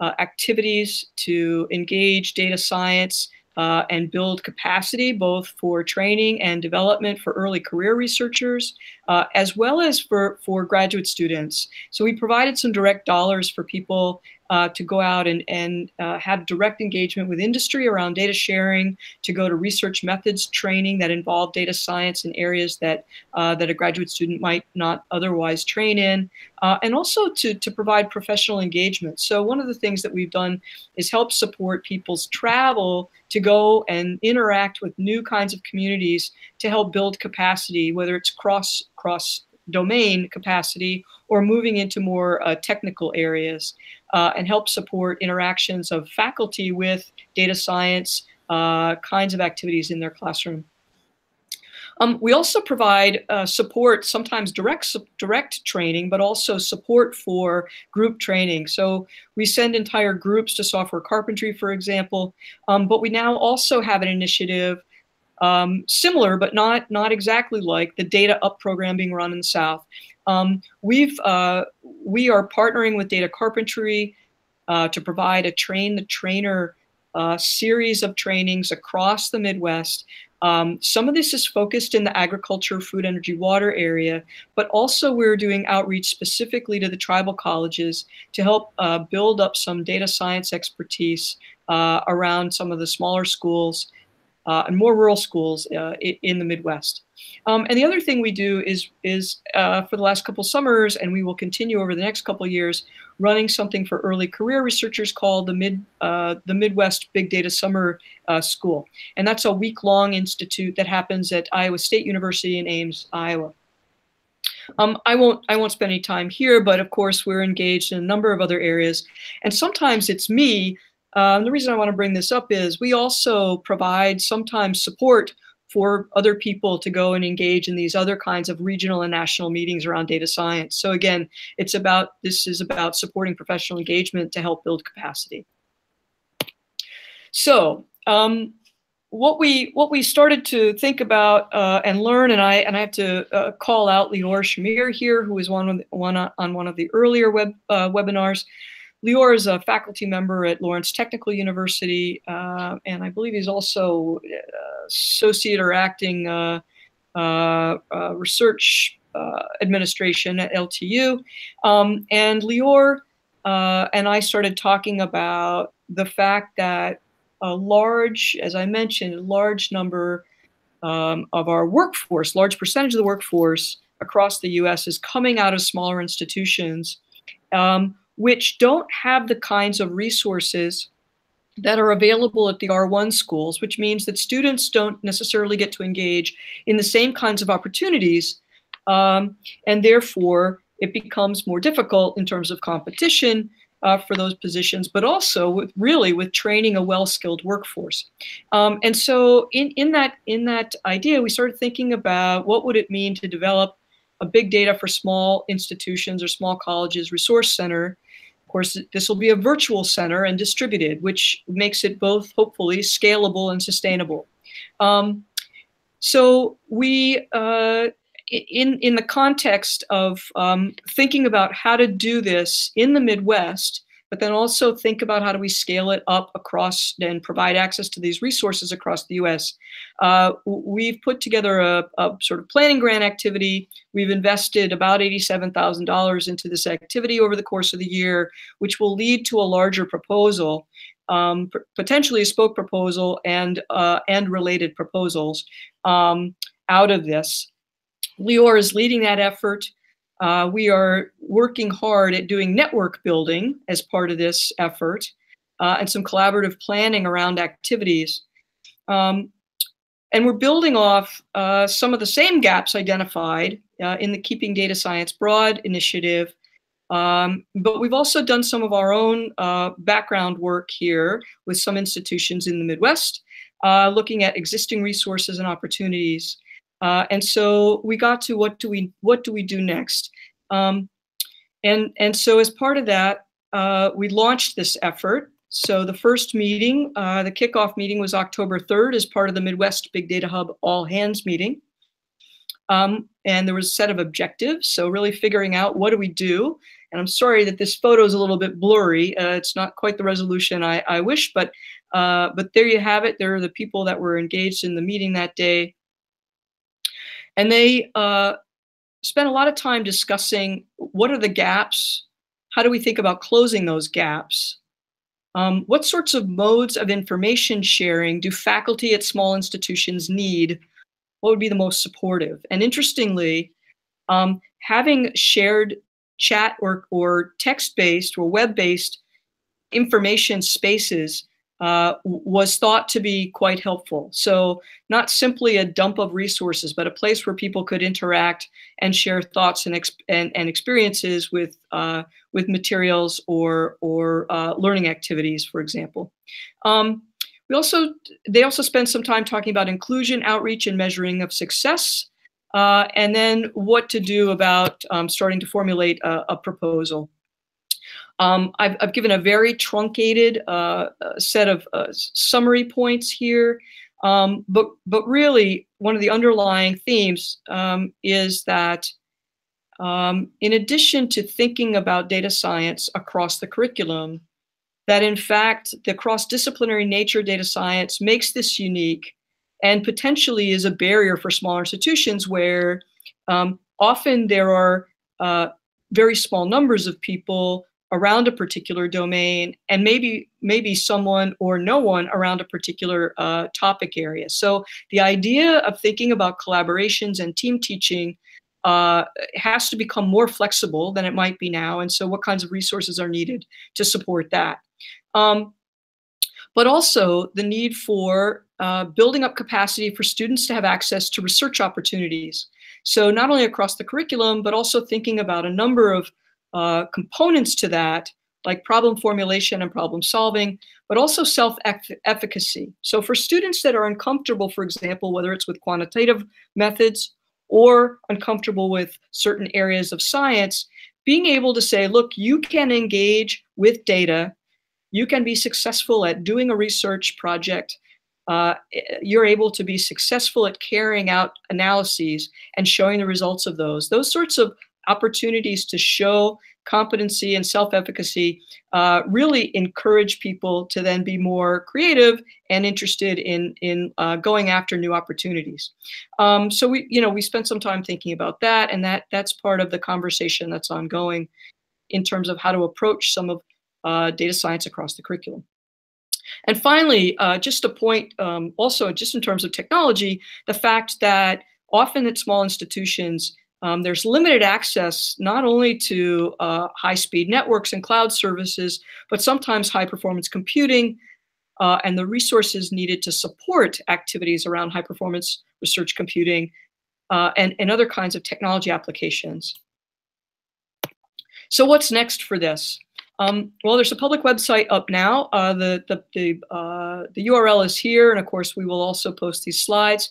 uh, activities to engage data science Uh, and build capacity both for training and development for early career researchers uh, as well as for, for graduate students. So we provided some direct dollars for people uh, to go out and, and uh, have direct engagement with industry around data sharing, to go to research methods training that involved data science in areas that, uh, that a graduate student might not otherwise train in, uh, and also to, to provide professional engagement. So one of the things that we've done is help support people's travel to go and interact with new kinds of communities to help build capacity, whether it's cross, cross domain capacity or moving into more uh, technical areas, uh, and help support interactions of faculty with data science uh, kinds of activities in their classroom. Um, we also provide uh, support, sometimes direct su direct training, but also support for group training. So we send entire groups to software carpentry, for example, um, but we now also have an initiative um, similar, but not, not exactly like the DataUp program being run in the South. Um, we've, uh, we are partnering with Data Carpentry uh, to provide a train the trainer uh, series of trainings across the Midwest. Um, some of this is focused in the agriculture, food, energy, water area, but also we're doing outreach specifically to the tribal colleges to help uh, build up some data science expertise uh, around some of the smaller schools uh, and more rural schools uh, in the Midwest. Um, and the other thing we do is, is uh, for the last couple summers, and we will continue over the next couple years, running something for early career researchers called the, Mid, uh, the Midwest Big Data Summer uh, School. And that's a week-long institute that happens at Iowa State University in Ames, Iowa. Um, I won't, I won't spend any time here, but of course we're engaged in a number of other areas. And sometimes it's me. Uh, the reason I want to bring this up is we also provide sometimes support for other people to go and engage in these other kinds of regional and national meetings around data science. So again, it's about, this is about supporting professional engagement to help build capacity. So um, what we what we started to think about uh, and learn, and I and I have to uh, call out Lior Shamir here, who is one on one on one of the earlier web uh, webinars. Lior is a faculty member at Lawrence Technical University, uh, and I believe he's also associate or acting uh, uh, uh, research uh, administration at L T U. Um, and Lior uh, and I started talking about the fact that a large, as I mentioned, a large number um, of our workforce, large percentage of the workforce across the U S is coming out of smaller institutions, um, which don't have the kinds of resources that are available at the R one schools, which means that students don't necessarily get to engage in the same kinds of opportunities. Um, and therefore, it becomes more difficult in terms of competition uh, for those positions, but also with really with training a well-skilled workforce. Um, and so in, in, that, in that idea, we started thinking about what would it mean to develop a big data for small institutions or small colleges resource center. Of course, this will be a virtual center and distributed, which makes it both hopefully scalable and sustainable. Um, so we, uh, in, in the context of um, thinking about how to do this in the Midwest, but then also think about how do we scale it up across and provide access to these resources across the U S. Uh, we've put together a, a sort of planning grant activity. We've invested about eighty-seven thousand dollars into this activity over the course of the year, which will lead to a larger proposal, um, potentially a spoke proposal and, uh, and related proposals um, out of this. Lior is leading that effort. Uh, we are working hard at doing network building as part of this effort uh, and some collaborative planning around activities. Um, and we're building off uh, some of the same gaps identified uh, in the Keeping Data Science Broad initiative. Um, but we've also done some of our own uh, background work here with some institutions in the Midwest, uh, looking at existing resources and opportunities. Uh, and so we got to what do we what do we do next, um, and and so as part of that uh, we launched this effort. So the first meeting, uh, the kickoff meeting, was October third as part of the Midwest Big Data Hub All Hands meeting, um, and there was a set of objectives. So really figuring out what do we do. And I'm sorry that this photo is a little bit blurry. Uh, it's not quite the resolution I, I wish, but uh, but there you have it. There are the people that were engaged in the meeting that day. And they uh, spent a lot of time discussing what are the gaps, how do we think about closing those gaps, um, what sorts of modes of information sharing do faculty at small institutions need, what would be the most supportive. And interestingly, um, having shared chat or, or text-based or web-based information spaces uh, was thought to be quite helpful. So not simply a dump of resources, but a place where people could interact and share thoughts and exp and, and experiences with, uh, with materials or, or uh, learning activities, for example. Um, we also, they also spent some time talking about inclusion, outreach, and measuring of success. Uh, and then what to do about um, starting to formulate a, a proposal. Um, I've, I've given a very truncated uh, set of uh, summary points here, um, but, but really one of the underlying themes um, is that um, in addition to thinking about data science across the curriculum, that in fact the cross-disciplinary nature of data science makes this unique and potentially is a barrier for smaller institutions where um, often there are uh, very small numbers of people around a particular domain and maybe, maybe someone or no one around a particular uh, topic area. So the idea of thinking about collaborations and team teaching uh, has to become more flexible than it might be now. And so what kinds of resources are needed to support that? Um, but also the need for Uh, building up capacity for students to have access to research opportunities. So not only across the curriculum, but also thinking about a number of uh, components to that, like problem formulation and problem solving, but also self-efficacy. So for students that are uncomfortable, for example, whether it's with quantitative methods or uncomfortable with certain areas of science, being able to say, look, you can engage with data, you can be successful at doing a research project, Uh, you're able to be successful at carrying out analyses and showing the results of those. Those sorts of opportunities to show competency and self-efficacy uh, really encourage people to then be more creative and interested in, in uh, going after new opportunities. Um, so we, you know, we spent some time thinking about that, and that, that's part of the conversation that's ongoing in terms of how to approach some of uh, data science across the curriculum. And finally, uh, just a point um, also just in terms of technology, the fact that often at small institutions, um, there's limited access not only to uh, high-speed networks and cloud services, but sometimes high-performance computing uh, and the resources needed to support activities around high-performance research computing uh, and, and other kinds of technology applications. So what's next for this? Um, well, there's a public website up now. Uh, the the the, uh, the U R L is here, and of course, we will also post these slides.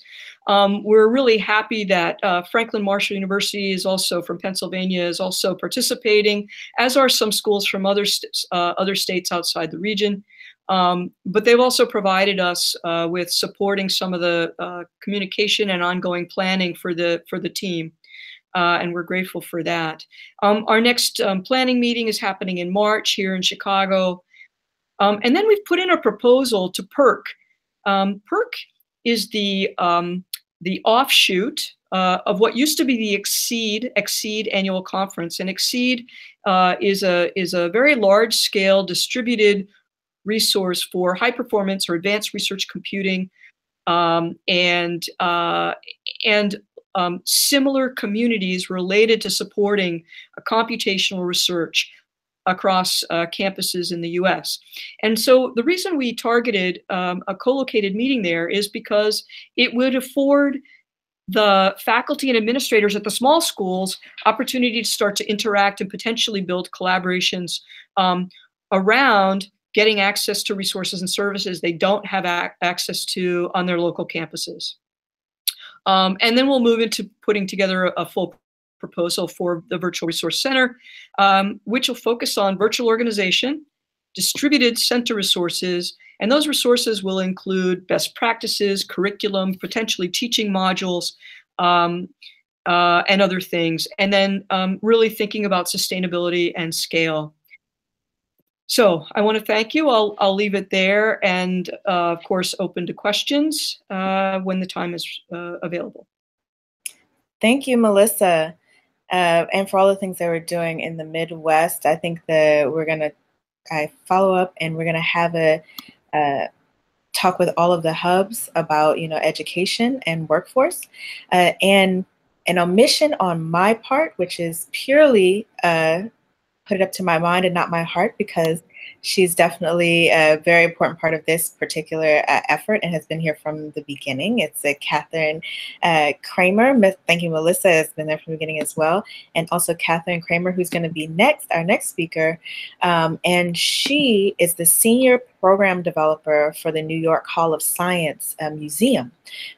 Um, we're really happy that uh, Franklin Marshall University is also from Pennsylvania is also participating, as are some schools from other st uh, other states outside the region. Um, but they've also provided us uh, with supporting some of the uh, communication and ongoing planning for the for the team. Uh, and we're grateful for that. Um, our next um, planning meeting is happening in March here in Chicago. Um, and then we've put in a proposal to PERC. Um, PERC is the, um, the offshoot uh, of what used to be the XSEED, XSEED annual conference. And XSEED uh, is, a, is a very large scale distributed resource for high performance or advanced research computing um, and, uh, and Um, similar communities related to supporting uh, computational research across uh, campuses in the U S. And so the reason we targeted um, a co-located meeting there is because it would afford the faculty and administrators at the small schools opportunity to start to interact and potentially build collaborations um, around getting access to resources and services they don't have ac- access to on their local campuses. Um, and then we'll move into putting together a, a full proposal for the Virtual Resource Center, um, which will focus on virtual organization, distributed center resources, and those resources will include best practices, curriculum, potentially teaching modules, um, uh, and other things. And then um, really thinking about sustainability and scale. So I want to thank you. I'll, I'll leave it there and, uh, of course, open to questions uh, when the time is uh, available. Thank you, Melissa. uh, and for all the things that we're doing in the Midwest. I think that we're going to I follow up, and we're going to have a uh, talk with all of the hubs about, you know, education and workforce, uh, and an omission on my part, which is purely uh, put it up to my mind and not my heart, because she's definitely a very important part of this particular uh, effort and has been here from the beginning. It's uh, Catherine uh, Kramer. Thank you, Melissa, has been there from the beginning as well. And also Catherine Kramer, who's going to be next, our next speaker. Um, and she is the senior program developer for the New York Hall of Science uh, Museum,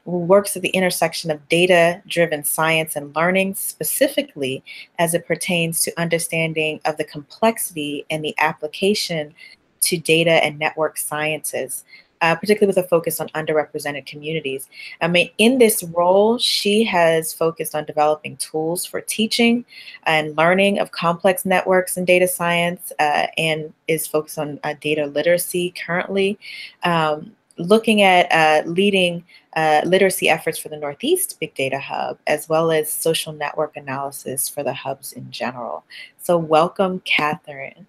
who works at the intersection of data-driven science and learning, specifically as it pertains to understanding of the complexity and the application to data and network sciences, uh, particularly with a focus on underrepresented communities. I mean, in this role, she has focused on developing tools for teaching and learning of complex networks in data science, uh, and is focused on uh, data literacy currently, um, looking at uh, leading uh, literacy efforts for the Northeast Big Data Hub, as well as social network analysis for the hubs in general. So welcome, Catherine.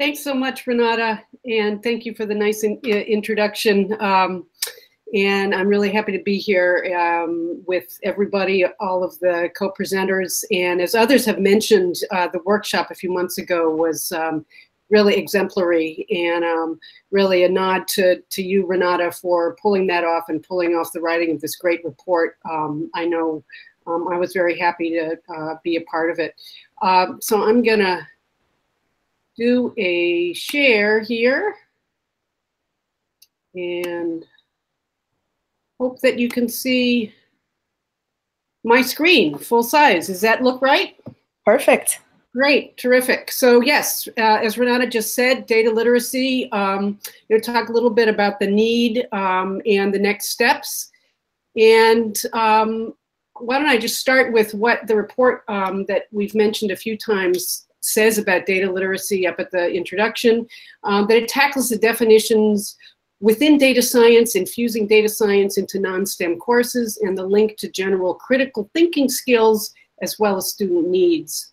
Thanks so much, Renata, and thank you for the nice in, uh, introduction. Um, and I'm really happy to be here um, with everybody, all of the co-presenters. And as others have mentioned, uh, the workshop a few months ago was um, really exemplary, and um, really a nod to, to you, Renata, for pulling that off and pulling off the writing of this great report. Um, I know um, I was very happy to uh, be a part of it. Uh, so I'm going to do a share here, and hope that you can see my screen full size. Does that look right? Perfect. Great, terrific. So yes, uh, as Renata just said, data literacy, um, you'll talk a little bit about the need um, and the next steps. And um, why don't I just start with what the report um, that we've mentioned a few times says about data literacy up at the introduction, um, that it tackles the definitions within data science, infusing data science into non-STEM courses, and the link to general critical thinking skills as well as student needs.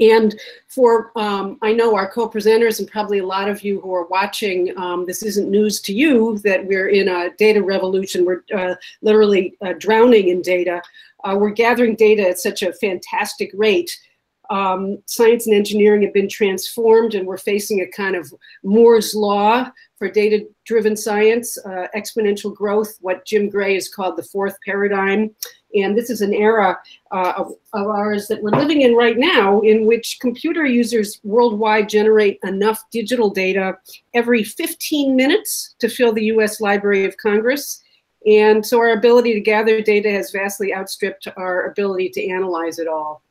And for, um, I know our co-presenters and probably a lot of you who are watching, um, this isn't news to you that we're in a data revolution. We're uh, literally uh, drowning in data. Uh, we're gathering data at such a fantastic rate. Um, science and engineering have been transformed, and we're facing a kind of Moore's law for data-driven science, uh, exponential growth, what Jim Gray has called the fourth paradigm. And this is an era uh, of, of ours that we're living in right now, in which computer users worldwide generate enough digital data every fifteen minutes to fill the U S Library of Congress. And so our ability to gather data has vastly outstripped our ability to analyze it all.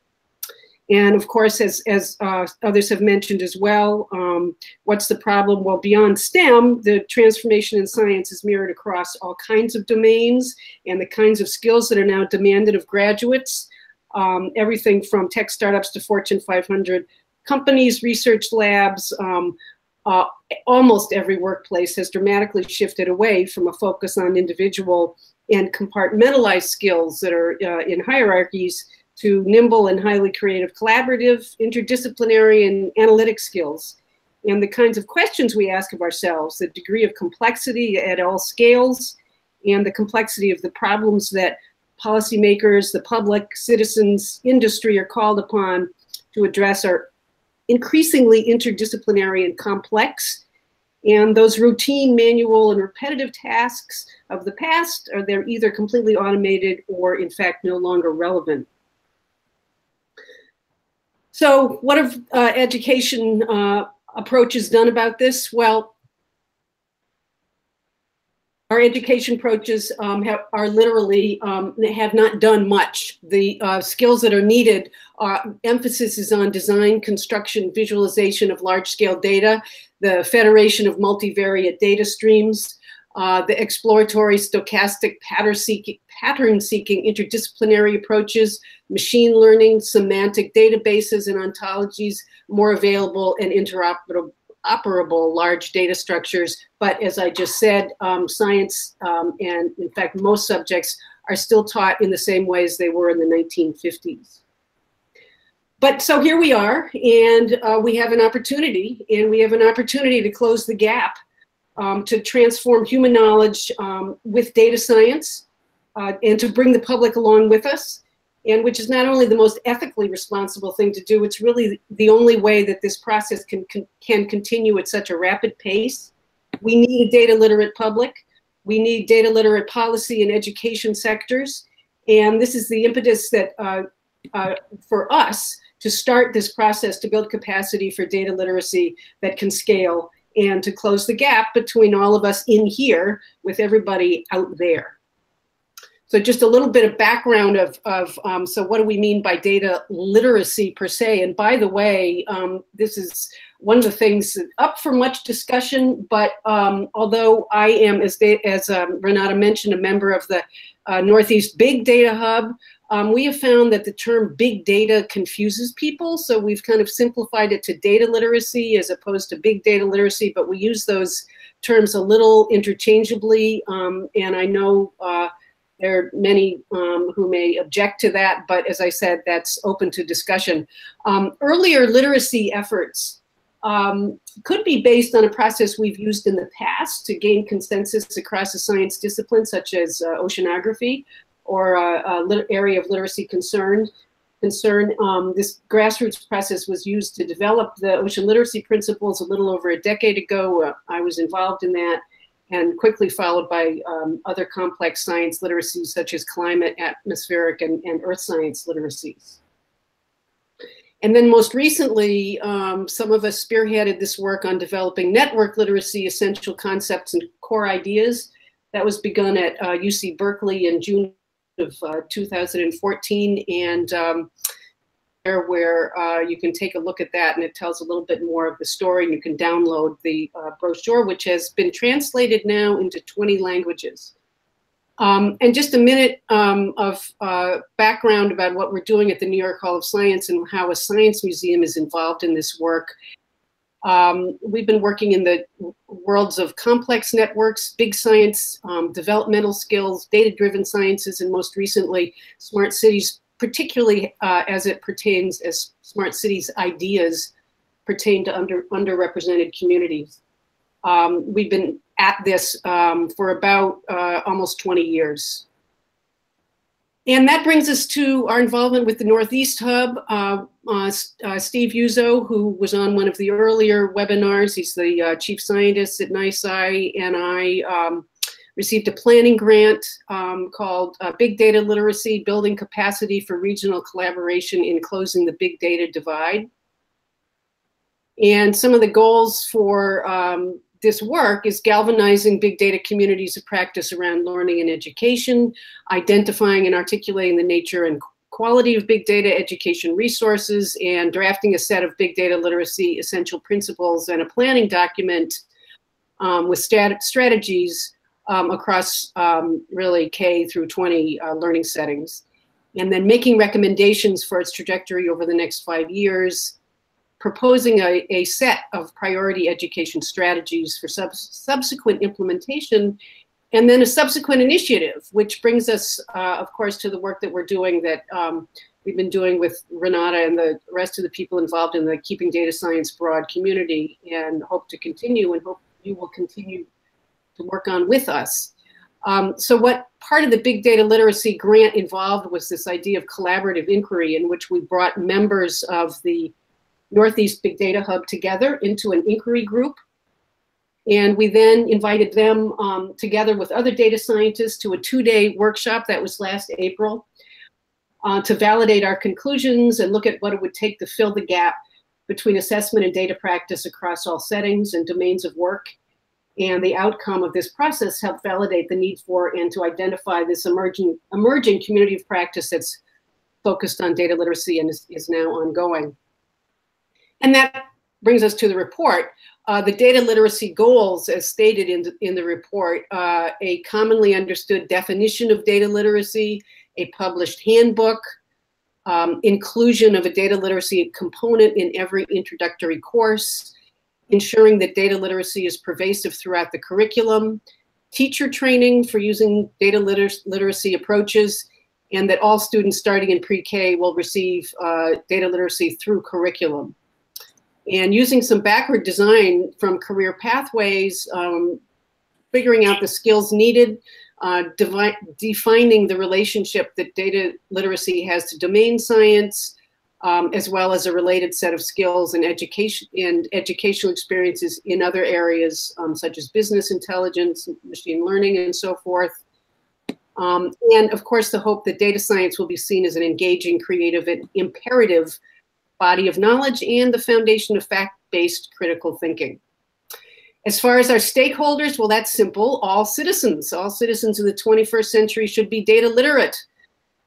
And of course, as, as uh, others have mentioned as well, um, what's the problem? Well, beyond STEM, the transformation in science is mirrored across all kinds of domains and the kinds of skills that are now demanded of graduates, um, everything from tech startups to Fortune five hundred companies, research labs. Um, uh, almost every workplace has dramatically shifted away from a focus on individual and compartmentalized skills that are uh, in hierarchies to nimble and highly creative, collaborative, interdisciplinary, and analytic skills. And the kinds of questions we ask of ourselves, the degree of complexity at all scales, and the complexity of the problems that policymakers, the public, citizens, industry are called upon to address are increasingly interdisciplinary and complex. And those routine, manual, and repetitive tasks of the past are they're either completely automated or, in fact, no longer relevant. So what have uh, education uh, approaches done about this? Well, our education approaches um, have, are literally um, have not done much. The uh, skills that are needed, uh, emphasis is on design, construction, visualization of large-scale data, the federation of multivariate data streams, uh, the exploratory, stochastic, pattern-seeking, pattern-seeking interdisciplinary approaches, machine learning, semantic databases and ontologies, more available and interoperable large data structures. But as I just said, um, science um, and in fact most subjects are still taught in the same ways they were in the nineteen fifties. But so here we are, and uh, we have an opportunity, and we have an opportunity to close the gap, um, to transform human knowledge um, with data science, uh, and to bring the public along with us, and which is not only the most ethically responsible thing to do, it's really the only way that this process can, can, can continue at such a rapid pace. We need a data literate public. We need data literate policy and education sectors. And this is the impetus that uh, uh, for us to start this process to build capacity for data literacy that can scale and to close the gap between all of us in here with everybody out there. So just a little bit of background of, of um, so what do we mean by data literacy per se? And by the way, um, this is one of the things up for much discussion, but um, although I am, as, they, as um, Renata mentioned, a member of the uh, Northeast Big Data Hub, um, we have found that the term big data confuses people. So we've kind of simplified it to data literacy as opposed to big data literacy, but we use those terms a little interchangeably. Um, and I know, uh, there are many um, who may object to that, but as I said, that's open to discussion. Um, earlier literacy efforts um, could be based on a process we've used in the past to gain consensus across a science discipline, such as uh, oceanography or uh, a area of literacy concern. concern. Um, this grassroots process was used to develop the ocean literacy principles a little over a decade ago. Uh, I was involved in that, and quickly followed by um, other complex science literacies such as climate, atmospheric, and, and earth science literacies. And then most recently, um, some of us spearheaded this work on developing network literacy, essential concepts and core ideas. That was begun at uh, U C Berkeley in June of uh, two thousand fourteen. And um, there where uh, you can take a look at that, and it tells a little bit more of the story, and you can download the uh, brochure, which has been translated now into twenty languages. Um, and just a minute um, of uh, background about what we're doing at the New York Hall of Science and how a science museum is involved in this work. Um, we've been working in the worlds of complex networks, big science, um, developmental skills, data-driven sciences, and most recently, smart cities, particularly uh, as it pertains, as smart cities ideas pertain to under, underrepresented communities. Um, we've been at this um, for about uh, almost twenty years. And that brings us to our involvement with the Northeast Hub. Uh, uh, uh, Steve Uzo, who was on one of the earlier webinars, he's the uh, chief scientist at NISI, and I um, received a planning grant um, called uh, Big Data Literacy, Building Capacity for Regional Collaboration in Closing the Big Data Divide. And some of the goals for um, this work is galvanizing big data communities of practice around learning and education, identifying and articulating the nature and quality of big data education resources, and drafting a set of big data literacy essential principles and a planning document um, with stat strategies Um, across um, really K through twenty uh, learning settings, and then making recommendations for its trajectory over the next five years, proposing a, a set of priority education strategies for sub subsequent implementation, and then a subsequent initiative, which brings us, uh, of course, to the work that we're doing that um, we've been doing with Renata and the rest of the people involved in the Keeping Data Science Broad community, and hope to continue and hope you will continue to work on with us. Um, so what part of the Big Data Literacy grant involved was this idea of collaborative inquiry, in which we brought members of the Northeast Big Data Hub together into an inquiry group. And we then invited them um, together with other data scientists to a two-day workshop that was last April uh, to validate our conclusions and look at what it would take to fill the gap between assessment and data practice across all settings and domains of work. And the outcome of this process helped validate the need for and to identify this emerging, emerging community of practice that's focused on data literacy and is, is now ongoing. And that brings us to the report. Uh, the data literacy goals, as stated in the, in the report, uh, a commonly understood definition of data literacy, a published handbook, um, inclusion of a data literacy component in every introductory course, ensuring that data literacy is pervasive throughout the curriculum, teacher training for using data liter- literacy approaches, and that all students starting in pre-K will receive uh, data literacy through curriculum. And using some backward design from career pathways, um, figuring out the skills needed, uh, defining the relationship that data literacy has to domain science, um, as well as a related set of skills and education and educational experiences in other areas, um, such as business intelligence, machine learning, and so forth. Um, and of course, the hope that data science will be seen as an engaging, creative, and imperative body of knowledge and the foundation of fact-based critical thinking. As far as our stakeholders, well, that's simple. All citizens, all citizens of the twenty-first century should be data literate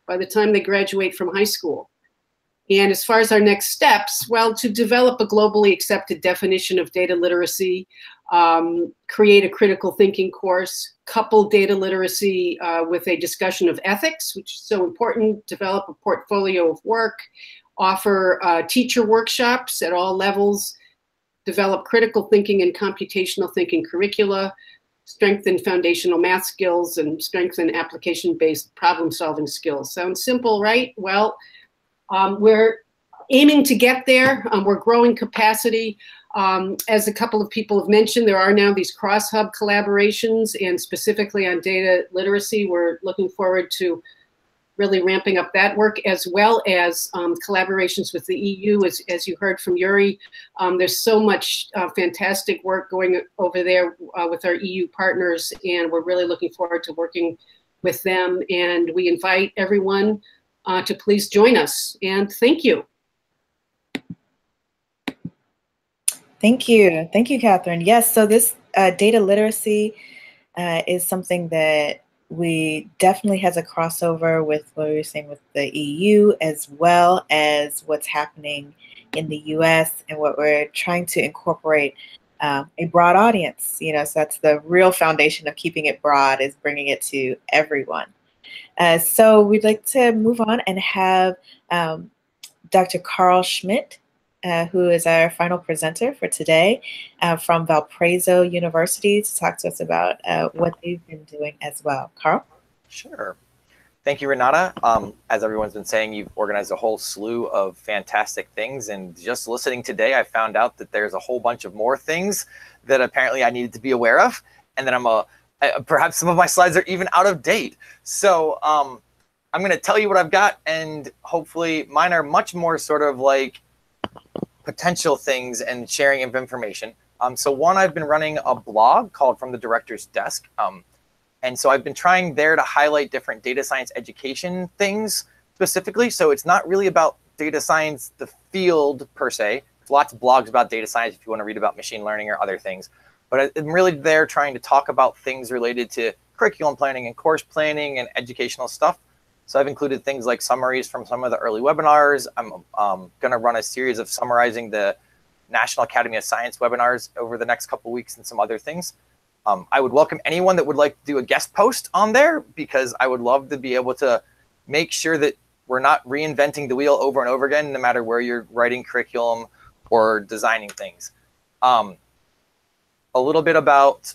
by the time they graduate from high school. And as far as our next steps, well, to develop a globally accepted definition of data literacy, um, create a critical thinking course, couple data literacy uh, with a discussion of ethics, which is so important, develop a portfolio of work, offer uh, teacher workshops at all levels, develop critical thinking and computational thinking curricula, strengthen foundational math skills, and strengthen application-based problem-solving skills. Sounds simple, right? Well, um, we're aiming to get there. Um, we're growing capacity. Um, as a couple of people have mentioned, there are now these cross-hub collaborations, and specifically on data literacy, we're looking forward to really ramping up that work, as well as um, collaborations with the E U, as, as you heard from Yuri. Um, there's so much uh, fantastic work going over there uh, with our E U partners, and we're really looking forward to working with them. And we invite everyone uh, to please join us. And thank you. Thank you. Thank you, Catherine. Yes, so this uh, data literacy uh, is something that we definitely has a crossover with what we were saying with the E U, as well as what's happening in the U S and what we're trying to incorporate um, a broad audience. You know, so that's the real foundation of keeping it broad, is bringing it to everyone. Uh, so we'd like to move on and have um, Doctor Carl Schmidt, uh, who is our final presenter for today, uh, from Valparaiso University, to talk to us about uh, what they've been doing as well. Carl? Sure. Thank you, Renata. Um, as everyone's been saying, you've organized a whole slew of fantastic things, and just listening today, I found out that there's a whole bunch of more things that apparently I needed to be aware of, and that I'm a, I, perhaps some of my slides are even out of date. So um, I'm going to tell you what I've got, and hopefully mine are much more sort of like potential things and sharing of information. Um, so one, I've been running a blog called From the Director's Desk. Um, and so I've been trying there to highlight different data science education things specifically. So it's not really about data science, the field per se. There's lots of blogs about data science if you want to read about machine learning or other things. But I'm really there trying to talk about things related to curriculum planning and course planning and educational stuff. So I've included things like summaries from some of the early webinars. I'm um, going to run a series of summarizing the National Academy of Science webinars over the next couple weeks, and some other things. Um, I would welcome anyone that would like to do a guest post on there, because I would love to be able to make sure that we're not reinventing the wheel over and over again, no matter where you're writing curriculum or designing things. Um, a little bit about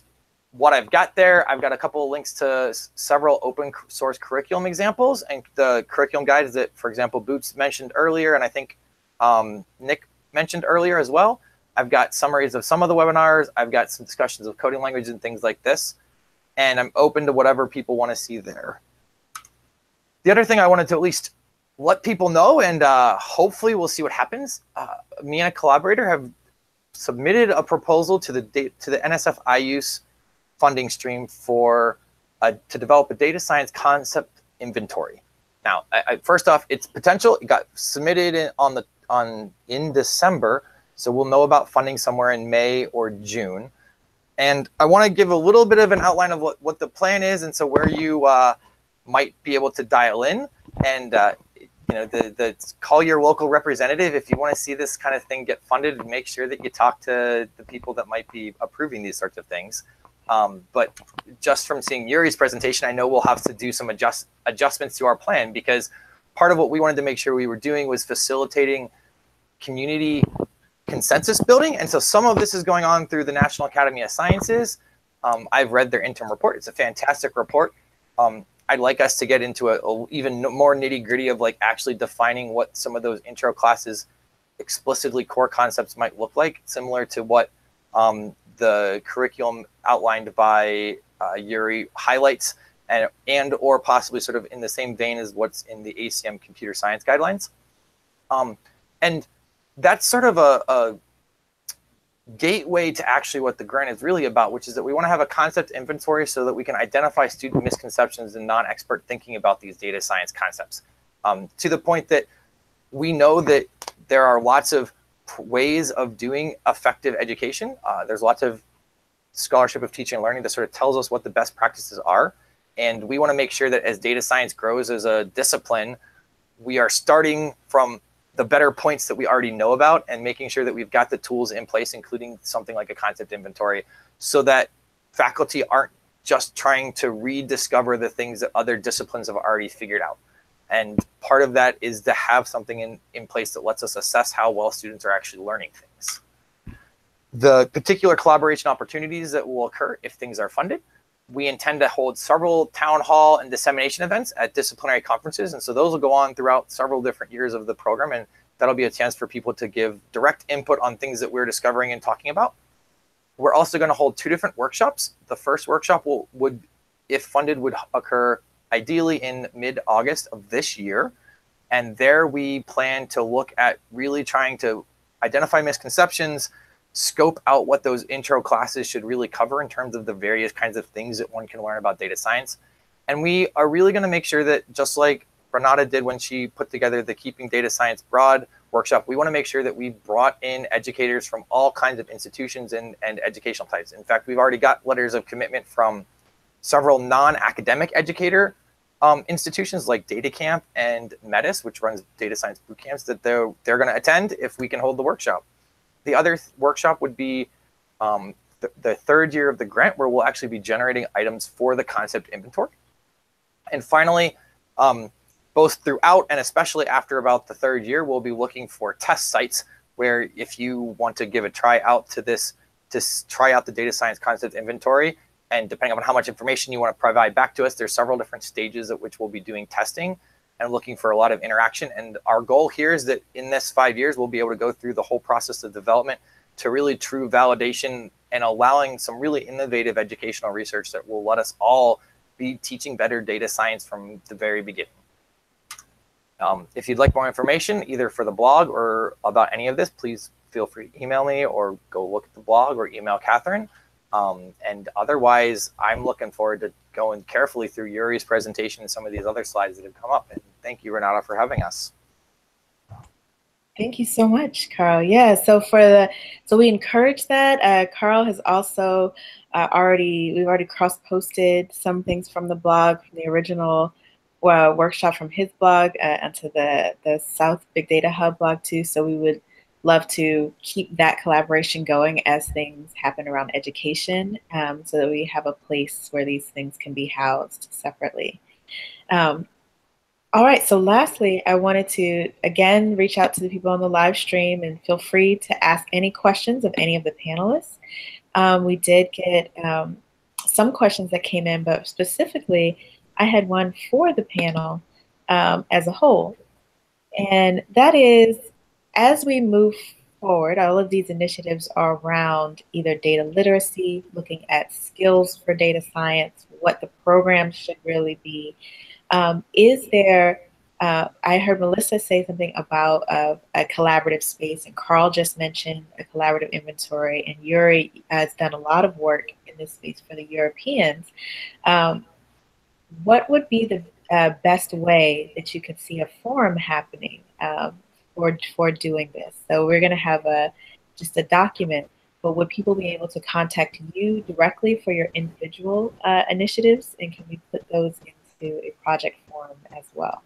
what I've got there. I've got a couple of links to several open source curriculum examples and the curriculum guides that, for example, Boots mentioned earlier, and I think um, Nick mentioned earlier as well. I've got summaries of some of the webinars. I've got some discussions of coding language and things like this, and I'm open to whatever people want to see there. The other thing I wanted to at least let people know, and uh, hopefully we'll see what happens. Uh, me and a collaborator have submitted a proposal to the to the N S F I U S funding stream for uh, to develop a data science concept inventory. Now, I, I, first off, it's potential. It got submitted in, on the on in December, so we'll know about funding somewhere in May or June. And I want to give a little bit of an outline of what what the plan is, and so where you uh, might be able to dial in. And uh, you know, the the call your local representative if you want to see this kind of thing get funded, and make sure that you talk to the people that might be approving these sorts of things. Um, but just from seeing Yuri's presentation, I know we'll have to do some adjust, adjustments to our plan, because part of what we wanted to make sure we were doing was facilitating community consensus building. And so some of this is going on through the National Academy of Sciences. Um, I've read their interim report. It's a fantastic report. Um, I'd like us to get into a, a even more nitty gritty of like actually defining what some of those intro classes explicitly core concepts might look like, similar to what um, the curriculum outlined by uh, Yuri highlights, and and or possibly sort of in the same vein as what's in the A C M computer science guidelines. Um, and that's sort of a, a gateway to actually what the grant is really about, which is that we want to have a concept inventory so that we can identify student misconceptions and non-expert thinking about these data science concepts, um, to the point that we know that there are lots of ways of doing effective education. Uh, there's lots of scholarship of teaching and learning that sort of tells us what the best practices are. And we want to make sure that as data science grows as a discipline, we are starting from the better points that we already know about and making sure that we've got the tools in place, including something like a concept inventory, so that faculty aren't just trying to rediscover the things that other disciplines have already figured out. And part of that is to have something in, in place that lets us assess how well students are actually learning things. The particular collaboration opportunities that will occur if things are funded: we intend to hold several town hall and dissemination events at disciplinary conferences. And so those will go on throughout several different years of the program. And that'll be a chance for people to give direct input on things that we're discovering and talking about. We're also going to hold two different workshops. The first workshop will, would, if funded, would occur ideally in mid-August of this year. And there we plan to look at really trying to identify misconceptions, scope out what those intro classes should really cover in terms of the various kinds of things that one can learn about data science. And we are really going to make sure that, just like Renata did when she put together the Keeping Data Science Broad workshop, we want to make sure that we brought in educators from all kinds of institutions and, and educational types. In fact, we've already got letters of commitment from several non-academic educator um, institutions like DataCamp and MEDIS, which runs data science boot camps, that they're, they're going to attend if we can hold the workshop. The other th workshop would be um, th the third year of the grant, where we'll actually be generating items for the concept inventory. And finally, um, both throughout and especially after about the third year, we'll be looking for test sites where, if you want to give a try out to this, to try out the data science concept inventory, and depending on how much information you want to provide back to us, there's several different stages at which we'll be doing testing and looking for a lot of interaction. And our goal here is that in this five years, we'll be able to go through the whole process of development to really true validation and allowing some really innovative educational research that will let us all be teaching better data science from the very beginning. Um, if you'd like more information, either for the blog or about any of this, please feel free to email me or go look at the blog or email Catherine. Um, and otherwise, I'm looking forward to going carefully through Yuri's presentation and some of these other slides that have come up. And thank you, Renata, for having us. Thank you so much, Carl. Yeah, so for the, so we encourage that. Uh, Carl has also uh, already, we've already cross-posted some things from the blog, from the original uh, workshop from his blog uh, onto the, the South Big Data Hub blog too. So we would love to keep that collaboration going as things happen around education, um, so that we have a place where these things can be housed separately. Um, all right, so lastly, I wanted to, again, reach out to the people on the live stream and feel free to ask any questions of any of the panelists. Um, we did get um, some questions that came in, but specifically, I had one for the panel um, as a whole, and that is, as we move forward, all of these initiatives are around either data literacy, looking at skills for data science, what the program should really be. Um, is there, uh, I heard Melissa say something about uh, a collaborative space, and Carl just mentioned a collaborative inventory, and Yuri has done a lot of work in this space for the Europeans. Um, what would be the uh, best way that you could see a forum happening Um, For, for doing this? So we're going to have a just a document, but would people be able to contact you directly for your individual uh, initiatives, and can we put those into a project form as well?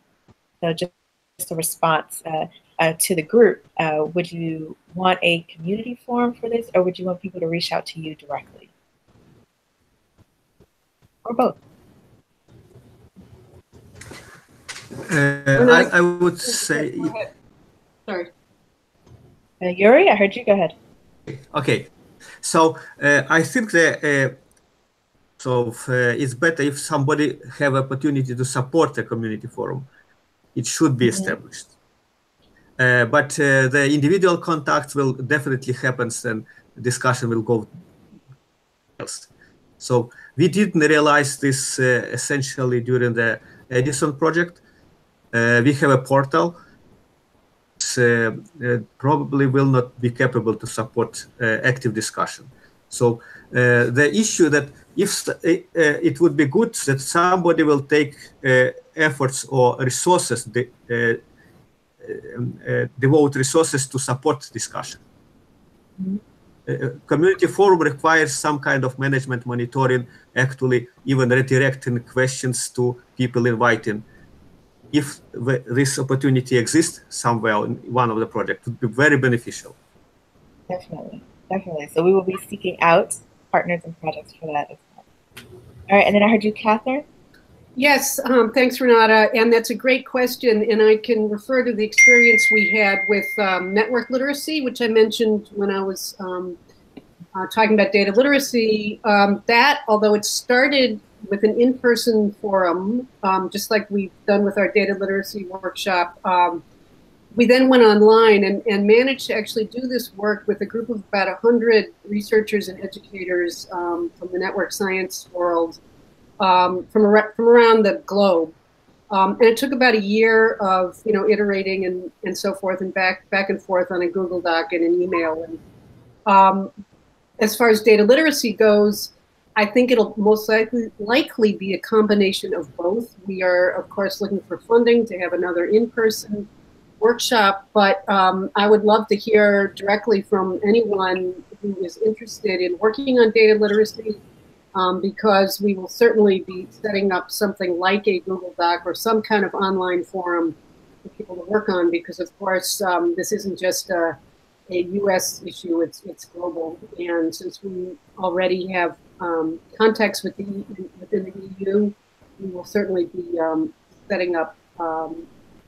So just, just a response uh, uh, to the group, uh, would you want a community forum for this, or would you want people to reach out to you directly, or both? Uh, I, I would say, sorry. Uh, Yuri, I heard you. Go ahead. Okay. So uh, I think that uh, So if, uh, it's better if somebody have opportunity to support a community forum. It should be established. Uh, but uh, the individual contacts will definitely happen and discussion will go else. So we didn't realize this uh, essentially during the Edison project. Uh, we have a portal. Uh, uh, probably will not be capable to support uh, active discussion. So uh, the issue that if uh, it would be good that somebody will take uh, efforts or resources, de uh, uh, devote resources to support discussion. Mm-hmm. uh, community forum requires some kind of management monitoring, actually even redirecting questions to people inviting. If this opportunity exists somewhere in one of the projects, would be very beneficial. Definitely, definitely. So we will be seeking out partners and projects for that as well. All right, and then I heard you, Catherine. Yes, um, thanks, Renata. And that's a great question. And I can refer to the experience we had with um, network literacy, which I mentioned when I was um, uh, talking about data literacy. Um, that, although it started with an in-person forum, um, just like we've done with our data literacy workshop, um, we then went online and, and managed to actually do this work with a group of about one hundred researchers and educators um, from the network science world um, from, ar from around the globe. Um, and it took about a year of you know iterating and, and so forth and back, back and forth on a Google Doc and an email. And um, as far as data literacy goes, I think it'll most likely, likely be a combination of both. We are, of course, looking for funding to have another in-person workshop, but um, I would love to hear directly from anyone who is interested in working on data literacy, um, because we will certainly be setting up something like a Google Doc or some kind of online forum for people to work on, because, of course, um, this isn't just a, a U S issue, it's, it's global. And since we already have Um, context with the, within the E U, we will certainly be um, setting up um,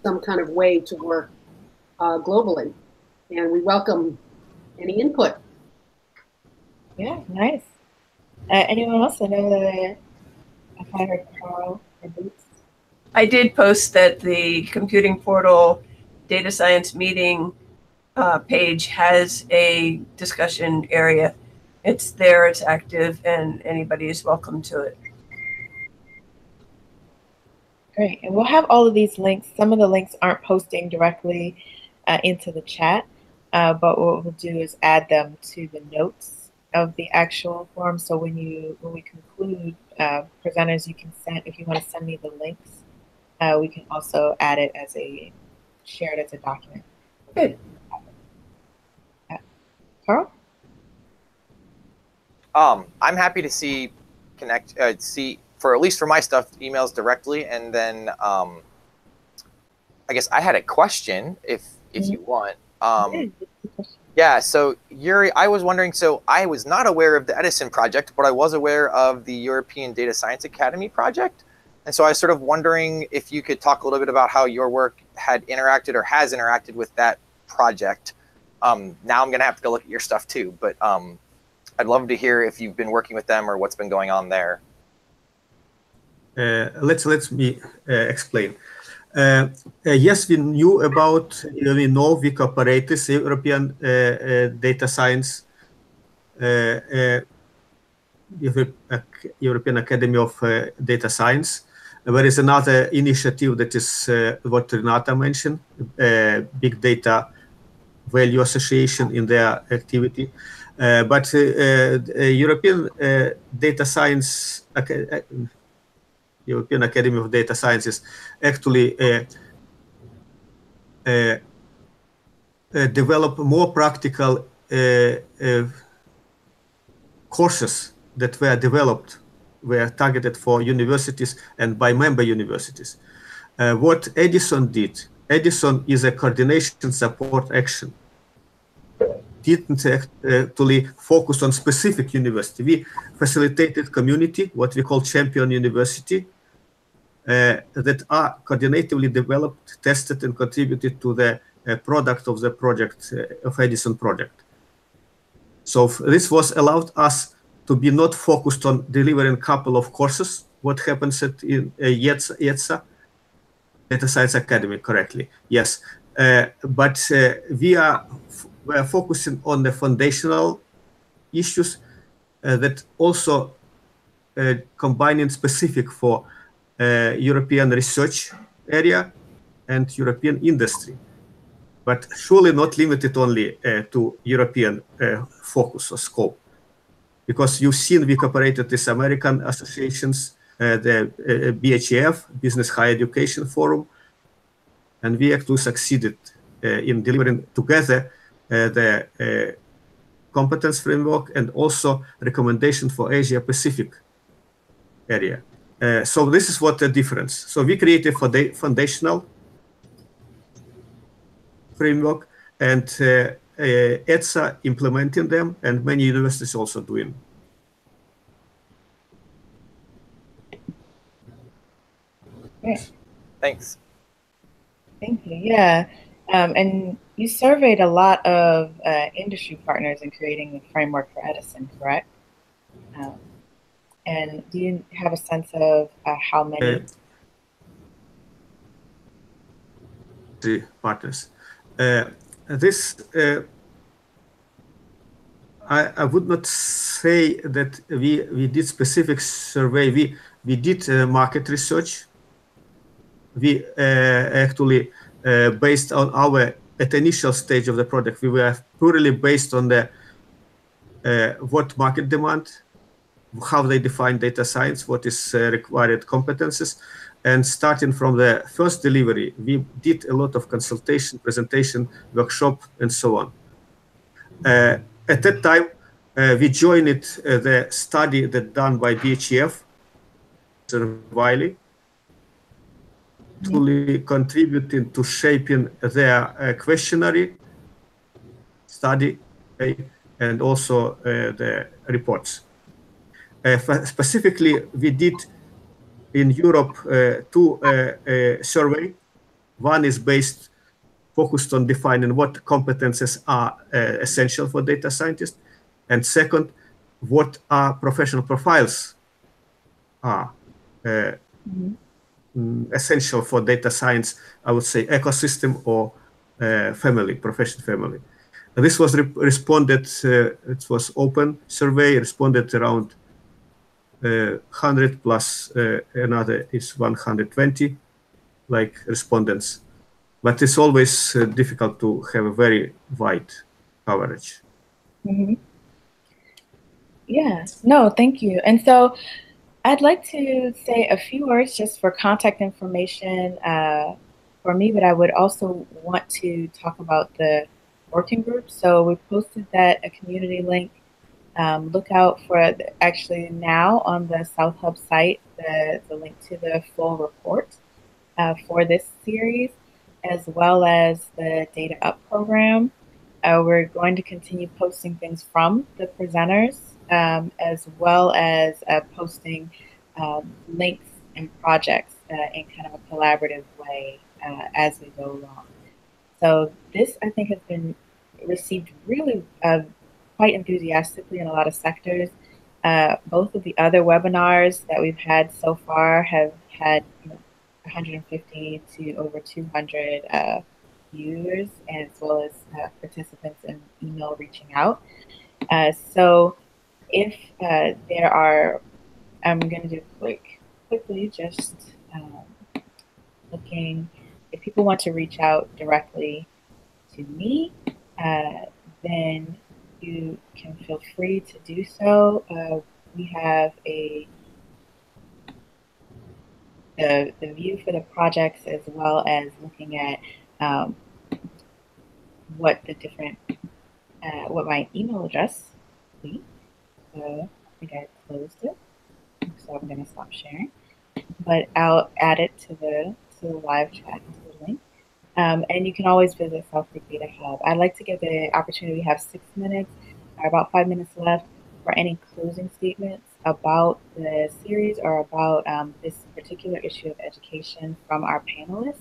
some kind of way to work uh, globally. And we welcome any input. Yeah, nice. Uh, anyone else? I know that I hired Carl. I did post that the Computing Portal Data Science Meeting uh, page has a discussion area. It's there, it's active, and anybody is welcome to it. Great, and we'll have all of these links. Some of the links aren't posting directly uh, into the chat, uh, but what we'll do is add them to the notes of the actual forum. So when you when we conclude, uh, presenters, you can send, if you want to send me the links, uh, we can also add it as a, share it as a document. Good. Uh, Carl? Um, I'm happy to see connect uh, see for at least for my stuff emails directly, and then um, I guess I had a question if if you want. Um, yeah. So Yuri, I was wondering. So I was not aware of the Edison project, but I was aware of the European Data Science Academy project, and so I was sort of wondering if you could talk a little bit about how your work had interacted or has interacted with that project. Um, now I'm gonna have to go look at your stuff too, but. Um, I'd love to hear if you've been working with them or what's been going on there. Uh, let's let me uh, explain. Uh, uh, yes, we knew about, uh, we know we cooperate with European uh, uh, data science, uh, uh, European Academy of uh, Data Science. There is another initiative that is uh, what Renata mentioned, uh, Big Data Value Association in their activity. Uh, but uh, uh, European uh, Data Science, uh, European Academy of Data Sciences, actually uh, uh, uh, develop more practical uh, uh, courses that were developed, were targeted for universities and by member universities. Uh, what Edison did, Edison is a coordination support action. Didn't actually focus on specific university. We facilitated community, what we call champion university, uh, that are coordinatively developed, tested, and contributed to the uh, product of the project, uh, of Edison project. So this was allowed us to be not focused on delivering a couple of courses, what happens at in, uh, YETSA, Data Science Academy, correctly, yes. Uh, but uh, we, are f we are focusing on the foundational issues uh, that also uh, combining specific for uh, European research area and European industry, but surely not limited only uh, to European uh, focus or scope. Because you've seen we cooperated with American associations, uh, the uh, B H E F, Business Higher Education Forum, and we actually succeeded uh, in delivering together uh, the uh, competence framework and also recommendation for Asia Pacific area. Uh, so this is what the difference. So we created for the foundational framework, and uh, uh, ETSA implementing them, and many universities also doing. Great. Thanks. Thank you. Yeah, um, and you surveyed a lot of uh, industry partners in creating the framework for Edison, correct? Um, and do you have a sense of uh, how many? The uh, partners. Uh, this uh, I, I would not say that we we did specific survey. We we did uh, market research. We uh, actually, uh, based on our, at the initial stage of the project, we were purely based on the uh, what market demand, how they define data science, what is uh, required competences. And starting from the first delivery, we did a lot of consultation, presentation, workshop, and so on. Uh, at that time, uh, we joined it, uh, the study that done by B H E F, Sir Wiley, contributing to shaping their uh, questionnaire, study, uh, and also uh, the reports. Uh, specifically, we did in Europe uh, two uh, uh, surveys. One is based, focused on defining what competences are uh, essential for data scientists, and second, what are professional profiles are. Uh, mm-hmm. essential for data science, I would say, ecosystem or uh, family, profession family. And this was re responded, uh, it was open survey, responded around uh, one hundred plus uh, another is one hundred twenty, like respondents. But it's always uh, difficult to have a very wide coverage. Mm-hmm. Yeah, no, thank you. And so, I'd like to say a few words just for contact information uh, for me, but I would also want to talk about the working group. So we posted that, a community link. Um, look out for, the, actually now on the South Hub site, the, the link to the full report uh, for this series, as well as the DataUp program. Uh, we're going to continue posting things from the presenters, um, as well as uh, posting um, links and projects uh, in kind of a collaborative way uh, as we go along. So this, I think, has been received really uh, quite enthusiastically in a lot of sectors. Uh, both of the other webinars that we've had so far have had, you know, one hundred fifty to over two hundred uh, viewers, as well as uh, participants in email reaching out. Uh, so if uh, there are, I'm going to do quick, quickly just um, looking, if people want to reach out directly to me, uh, then you can feel free to do so. Uh, we have a the, the view for the projects, as well as looking at um, what the different, uh, what my email address would be. So I think I closed it, so I'm going to stop sharing. But I'll add it to the to the live chat, to the link. Um, and you can always visit South Big Data Hub. I'd like to give the opportunity, we have six minutes, or about five minutes left, for any closing statements about the series or about um, this particular issue of education from our panelists.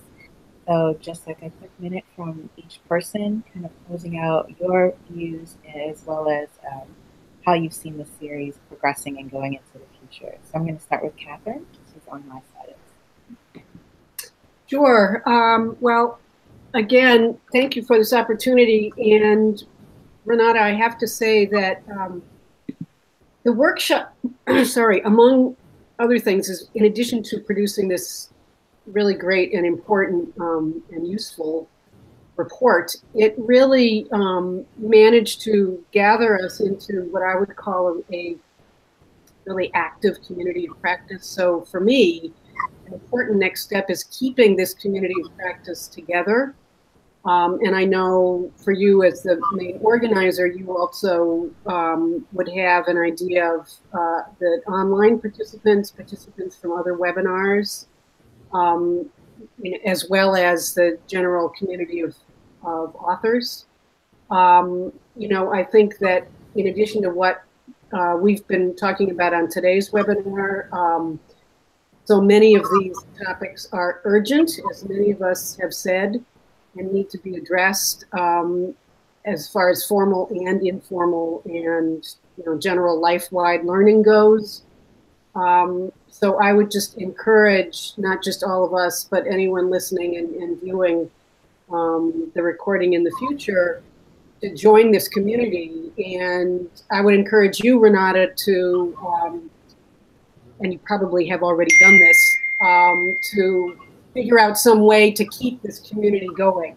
So just like a quick minute from each person, kind of closing out your views, as well as um, how you've seen the series progressing and going into the future. So I'm going to start with Catherine, who's on my side of this. Sure. Um, well, again, thank you for this opportunity. And Renata, I have to say that um, the workshop, sorry, among other things, is in addition to producing this really great and important um, and useful report, it really um, managed to gather us into what I would call a, a really active community of practice. So for me, an important next step is keeping this community of practice together. Um, and I know for you as the main organizer, you also um, would have an idea of uh, the online participants, participants from other webinars, um, as well as the general community of, of authors. Um, you know, I think that in addition to what uh, we've been talking about on today's webinar, um, so many of these topics are urgent, as many of us have said, and need to be addressed um, as far as formal and informal and you know, general life-wide learning goes. Um, so I would just encourage not just all of us, but anyone listening and, and viewing um, the recording in the future to join this community. And I would encourage you, Renata, to, um, and you probably have already done this, um, to figure out some way to keep this community going.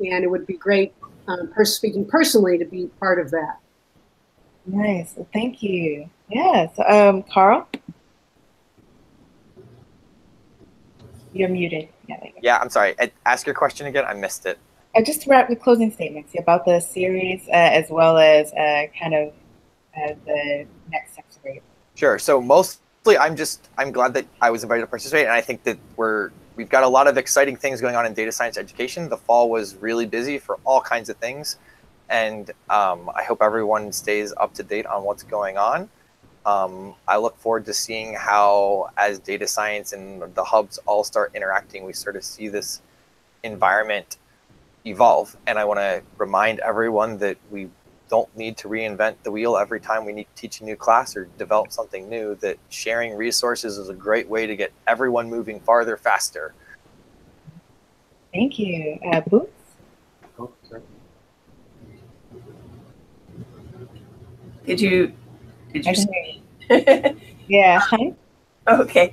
And it would be great, um, pers- speaking personally, to be part of that. Nice, well, thank you. Yes, um, Carl? You're muted. Yeah, there you go. Yeah, I'm sorry. Ask your question again. I missed it. I just wrapped with closing statements about the series uh, as well as uh, kind of uh, the next steps. Sure. So mostly I'm just, I'm glad that I was invited to participate. And I think that we're, we've got a lot of exciting things going on in data science education. The fall was really busy for all kinds of things. And um, I hope everyone stays up to date on what's going on. Um, I look forward to seeing how, as data science and the hubs all start interacting, we sort of see this environment evolve. And I want to remind everyone that we don't need to reinvent the wheel every time we need to teach a new class or develop something new, that sharing resources is a great way to get everyone moving farther, faster. Thank you. Uh, Boots? Oh, sorry. Did you... Did you say? Yeah. um, okay.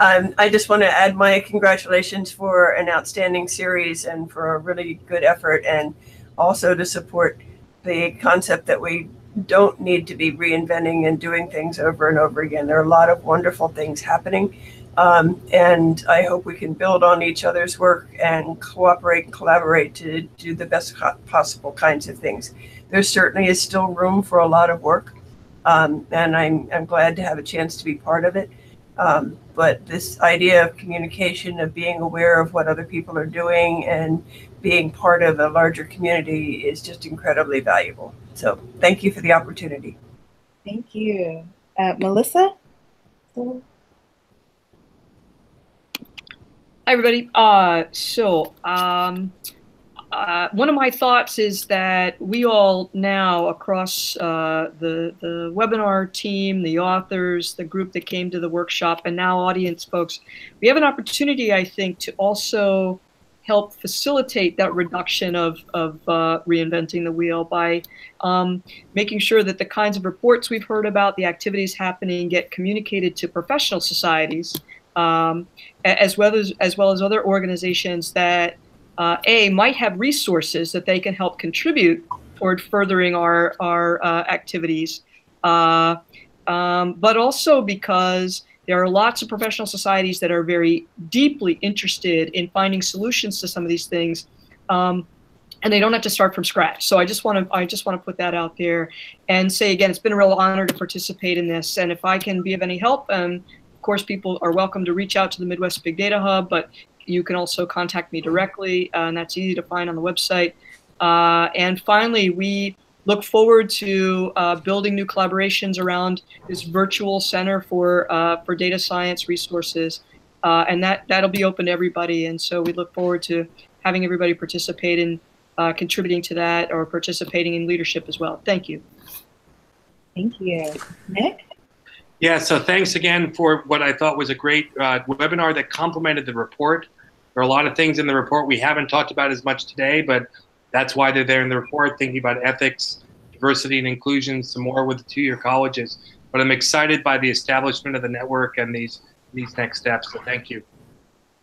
Um, I just want to add my congratulations for an outstanding series and for a really good effort, and also to support the concept that we don't need to be reinventing and doing things over and over again. There are a lot of wonderful things happening, um, and I hope we can build on each other's work and cooperate and collaborate to do the best possible kinds of things. There certainly is still room for a lot of work. Um, and I'm, I'm glad to have a chance to be part of it. Um, but this idea of communication, of being aware of what other people are doing and being part of a larger community is just incredibly valuable. So thank you for the opportunity. Thank you. Uh, Melissa? Hi, everybody. Uh, so um, Uh, one of my thoughts is that we all now across uh, the, the webinar team, the authors, the group that came to the workshop, and now audience folks, we have an opportunity, I think, to also help facilitate that reduction of, of uh, reinventing the wheel by um, making sure that the kinds of reports we've heard about, the activities happening, get communicated to professional societies, um, as well as, as well as other organizations that Uh, A, might have resources that they can help contribute toward furthering our, our uh, activities, uh, um, but also because there are lots of professional societies that are very deeply interested in finding solutions to some of these things, um, and they don't have to start from scratch. So I just want to I just want to put that out there and say again, it's been a real honor to participate in this, and if I can be of any help, um, of course, people are welcome to reach out to the Midwest Big Data Hub, but you can also contact me directly, uh, and that's easy to find on the website. Uh, and finally, we look forward to uh, building new collaborations around this virtual center for uh, for data science resources, uh, and that that'll be open to everybody. And so we look forward to having everybody participate in uh, contributing to that or participating in leadership as well. Thank you. Thank you. Nick? Yeah, so thanks again for what I thought was a great uh, webinar that complemented the report. There are a lot of things in the report we haven't talked about as much today, but that's why they're there in the report, thinking about ethics, diversity and inclusion, some more with the two-year colleges. But I'm excited by the establishment of the network and these, these next steps, so thank you.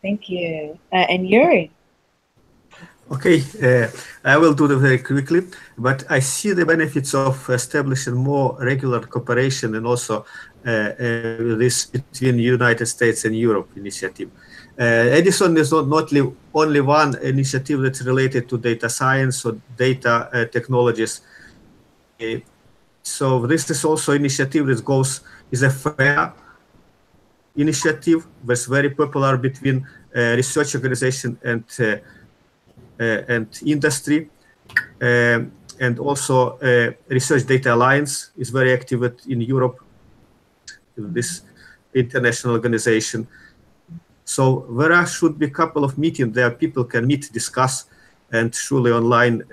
Thank you. Uh, and Yuri? Okay, uh, I will do that very quickly, but I see the benefits of establishing more regular cooperation and also uh, uh, this between United States and Europe initiative. Uh, Edison is not, not only one initiative that's related to data science or data uh, technologies. Uh, so this is also initiative that goes, is a fair initiative that's very popular between uh, research organization and uh, Uh, and industry, um, and also uh, Research Data Alliance is very active at, in Europe, this international organization. So there should be a couple of meetings there people can meet, discuss, and surely online uh,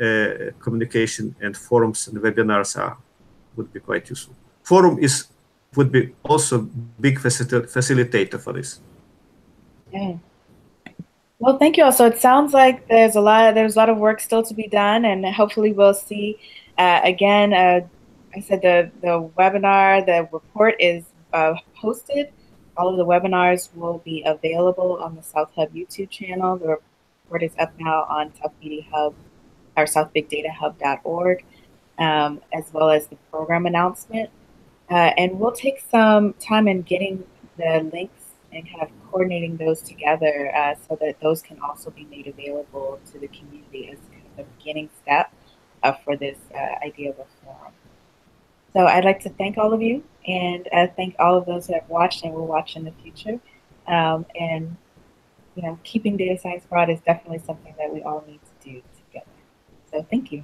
communication and forums and webinars are, would be quite useful. Forum is, would be also a big facil- facilitator for this. Okay. Well, thank you all. So it sounds like there's a lot. There's a lot of work still to be done, and hopefully we'll see uh, again. Uh, I said the the webinar, the report is uh, posted. All of the webinars will be available on the South Hub YouTube channel. The report is up now on South B D Hub or south big data hub dot org, um, as well as the program announcement. Uh, and we'll take some time in getting the links and kind of coordinating those together uh, so that those can also be made available to the community as kind of the beginning step uh, for this uh, idea of a forum. So I'd like to thank all of you and uh, thank all of those who have watched and will watch in the future. Um, and, you know, keeping data science broad is definitely something that we all need to do together. So thank you.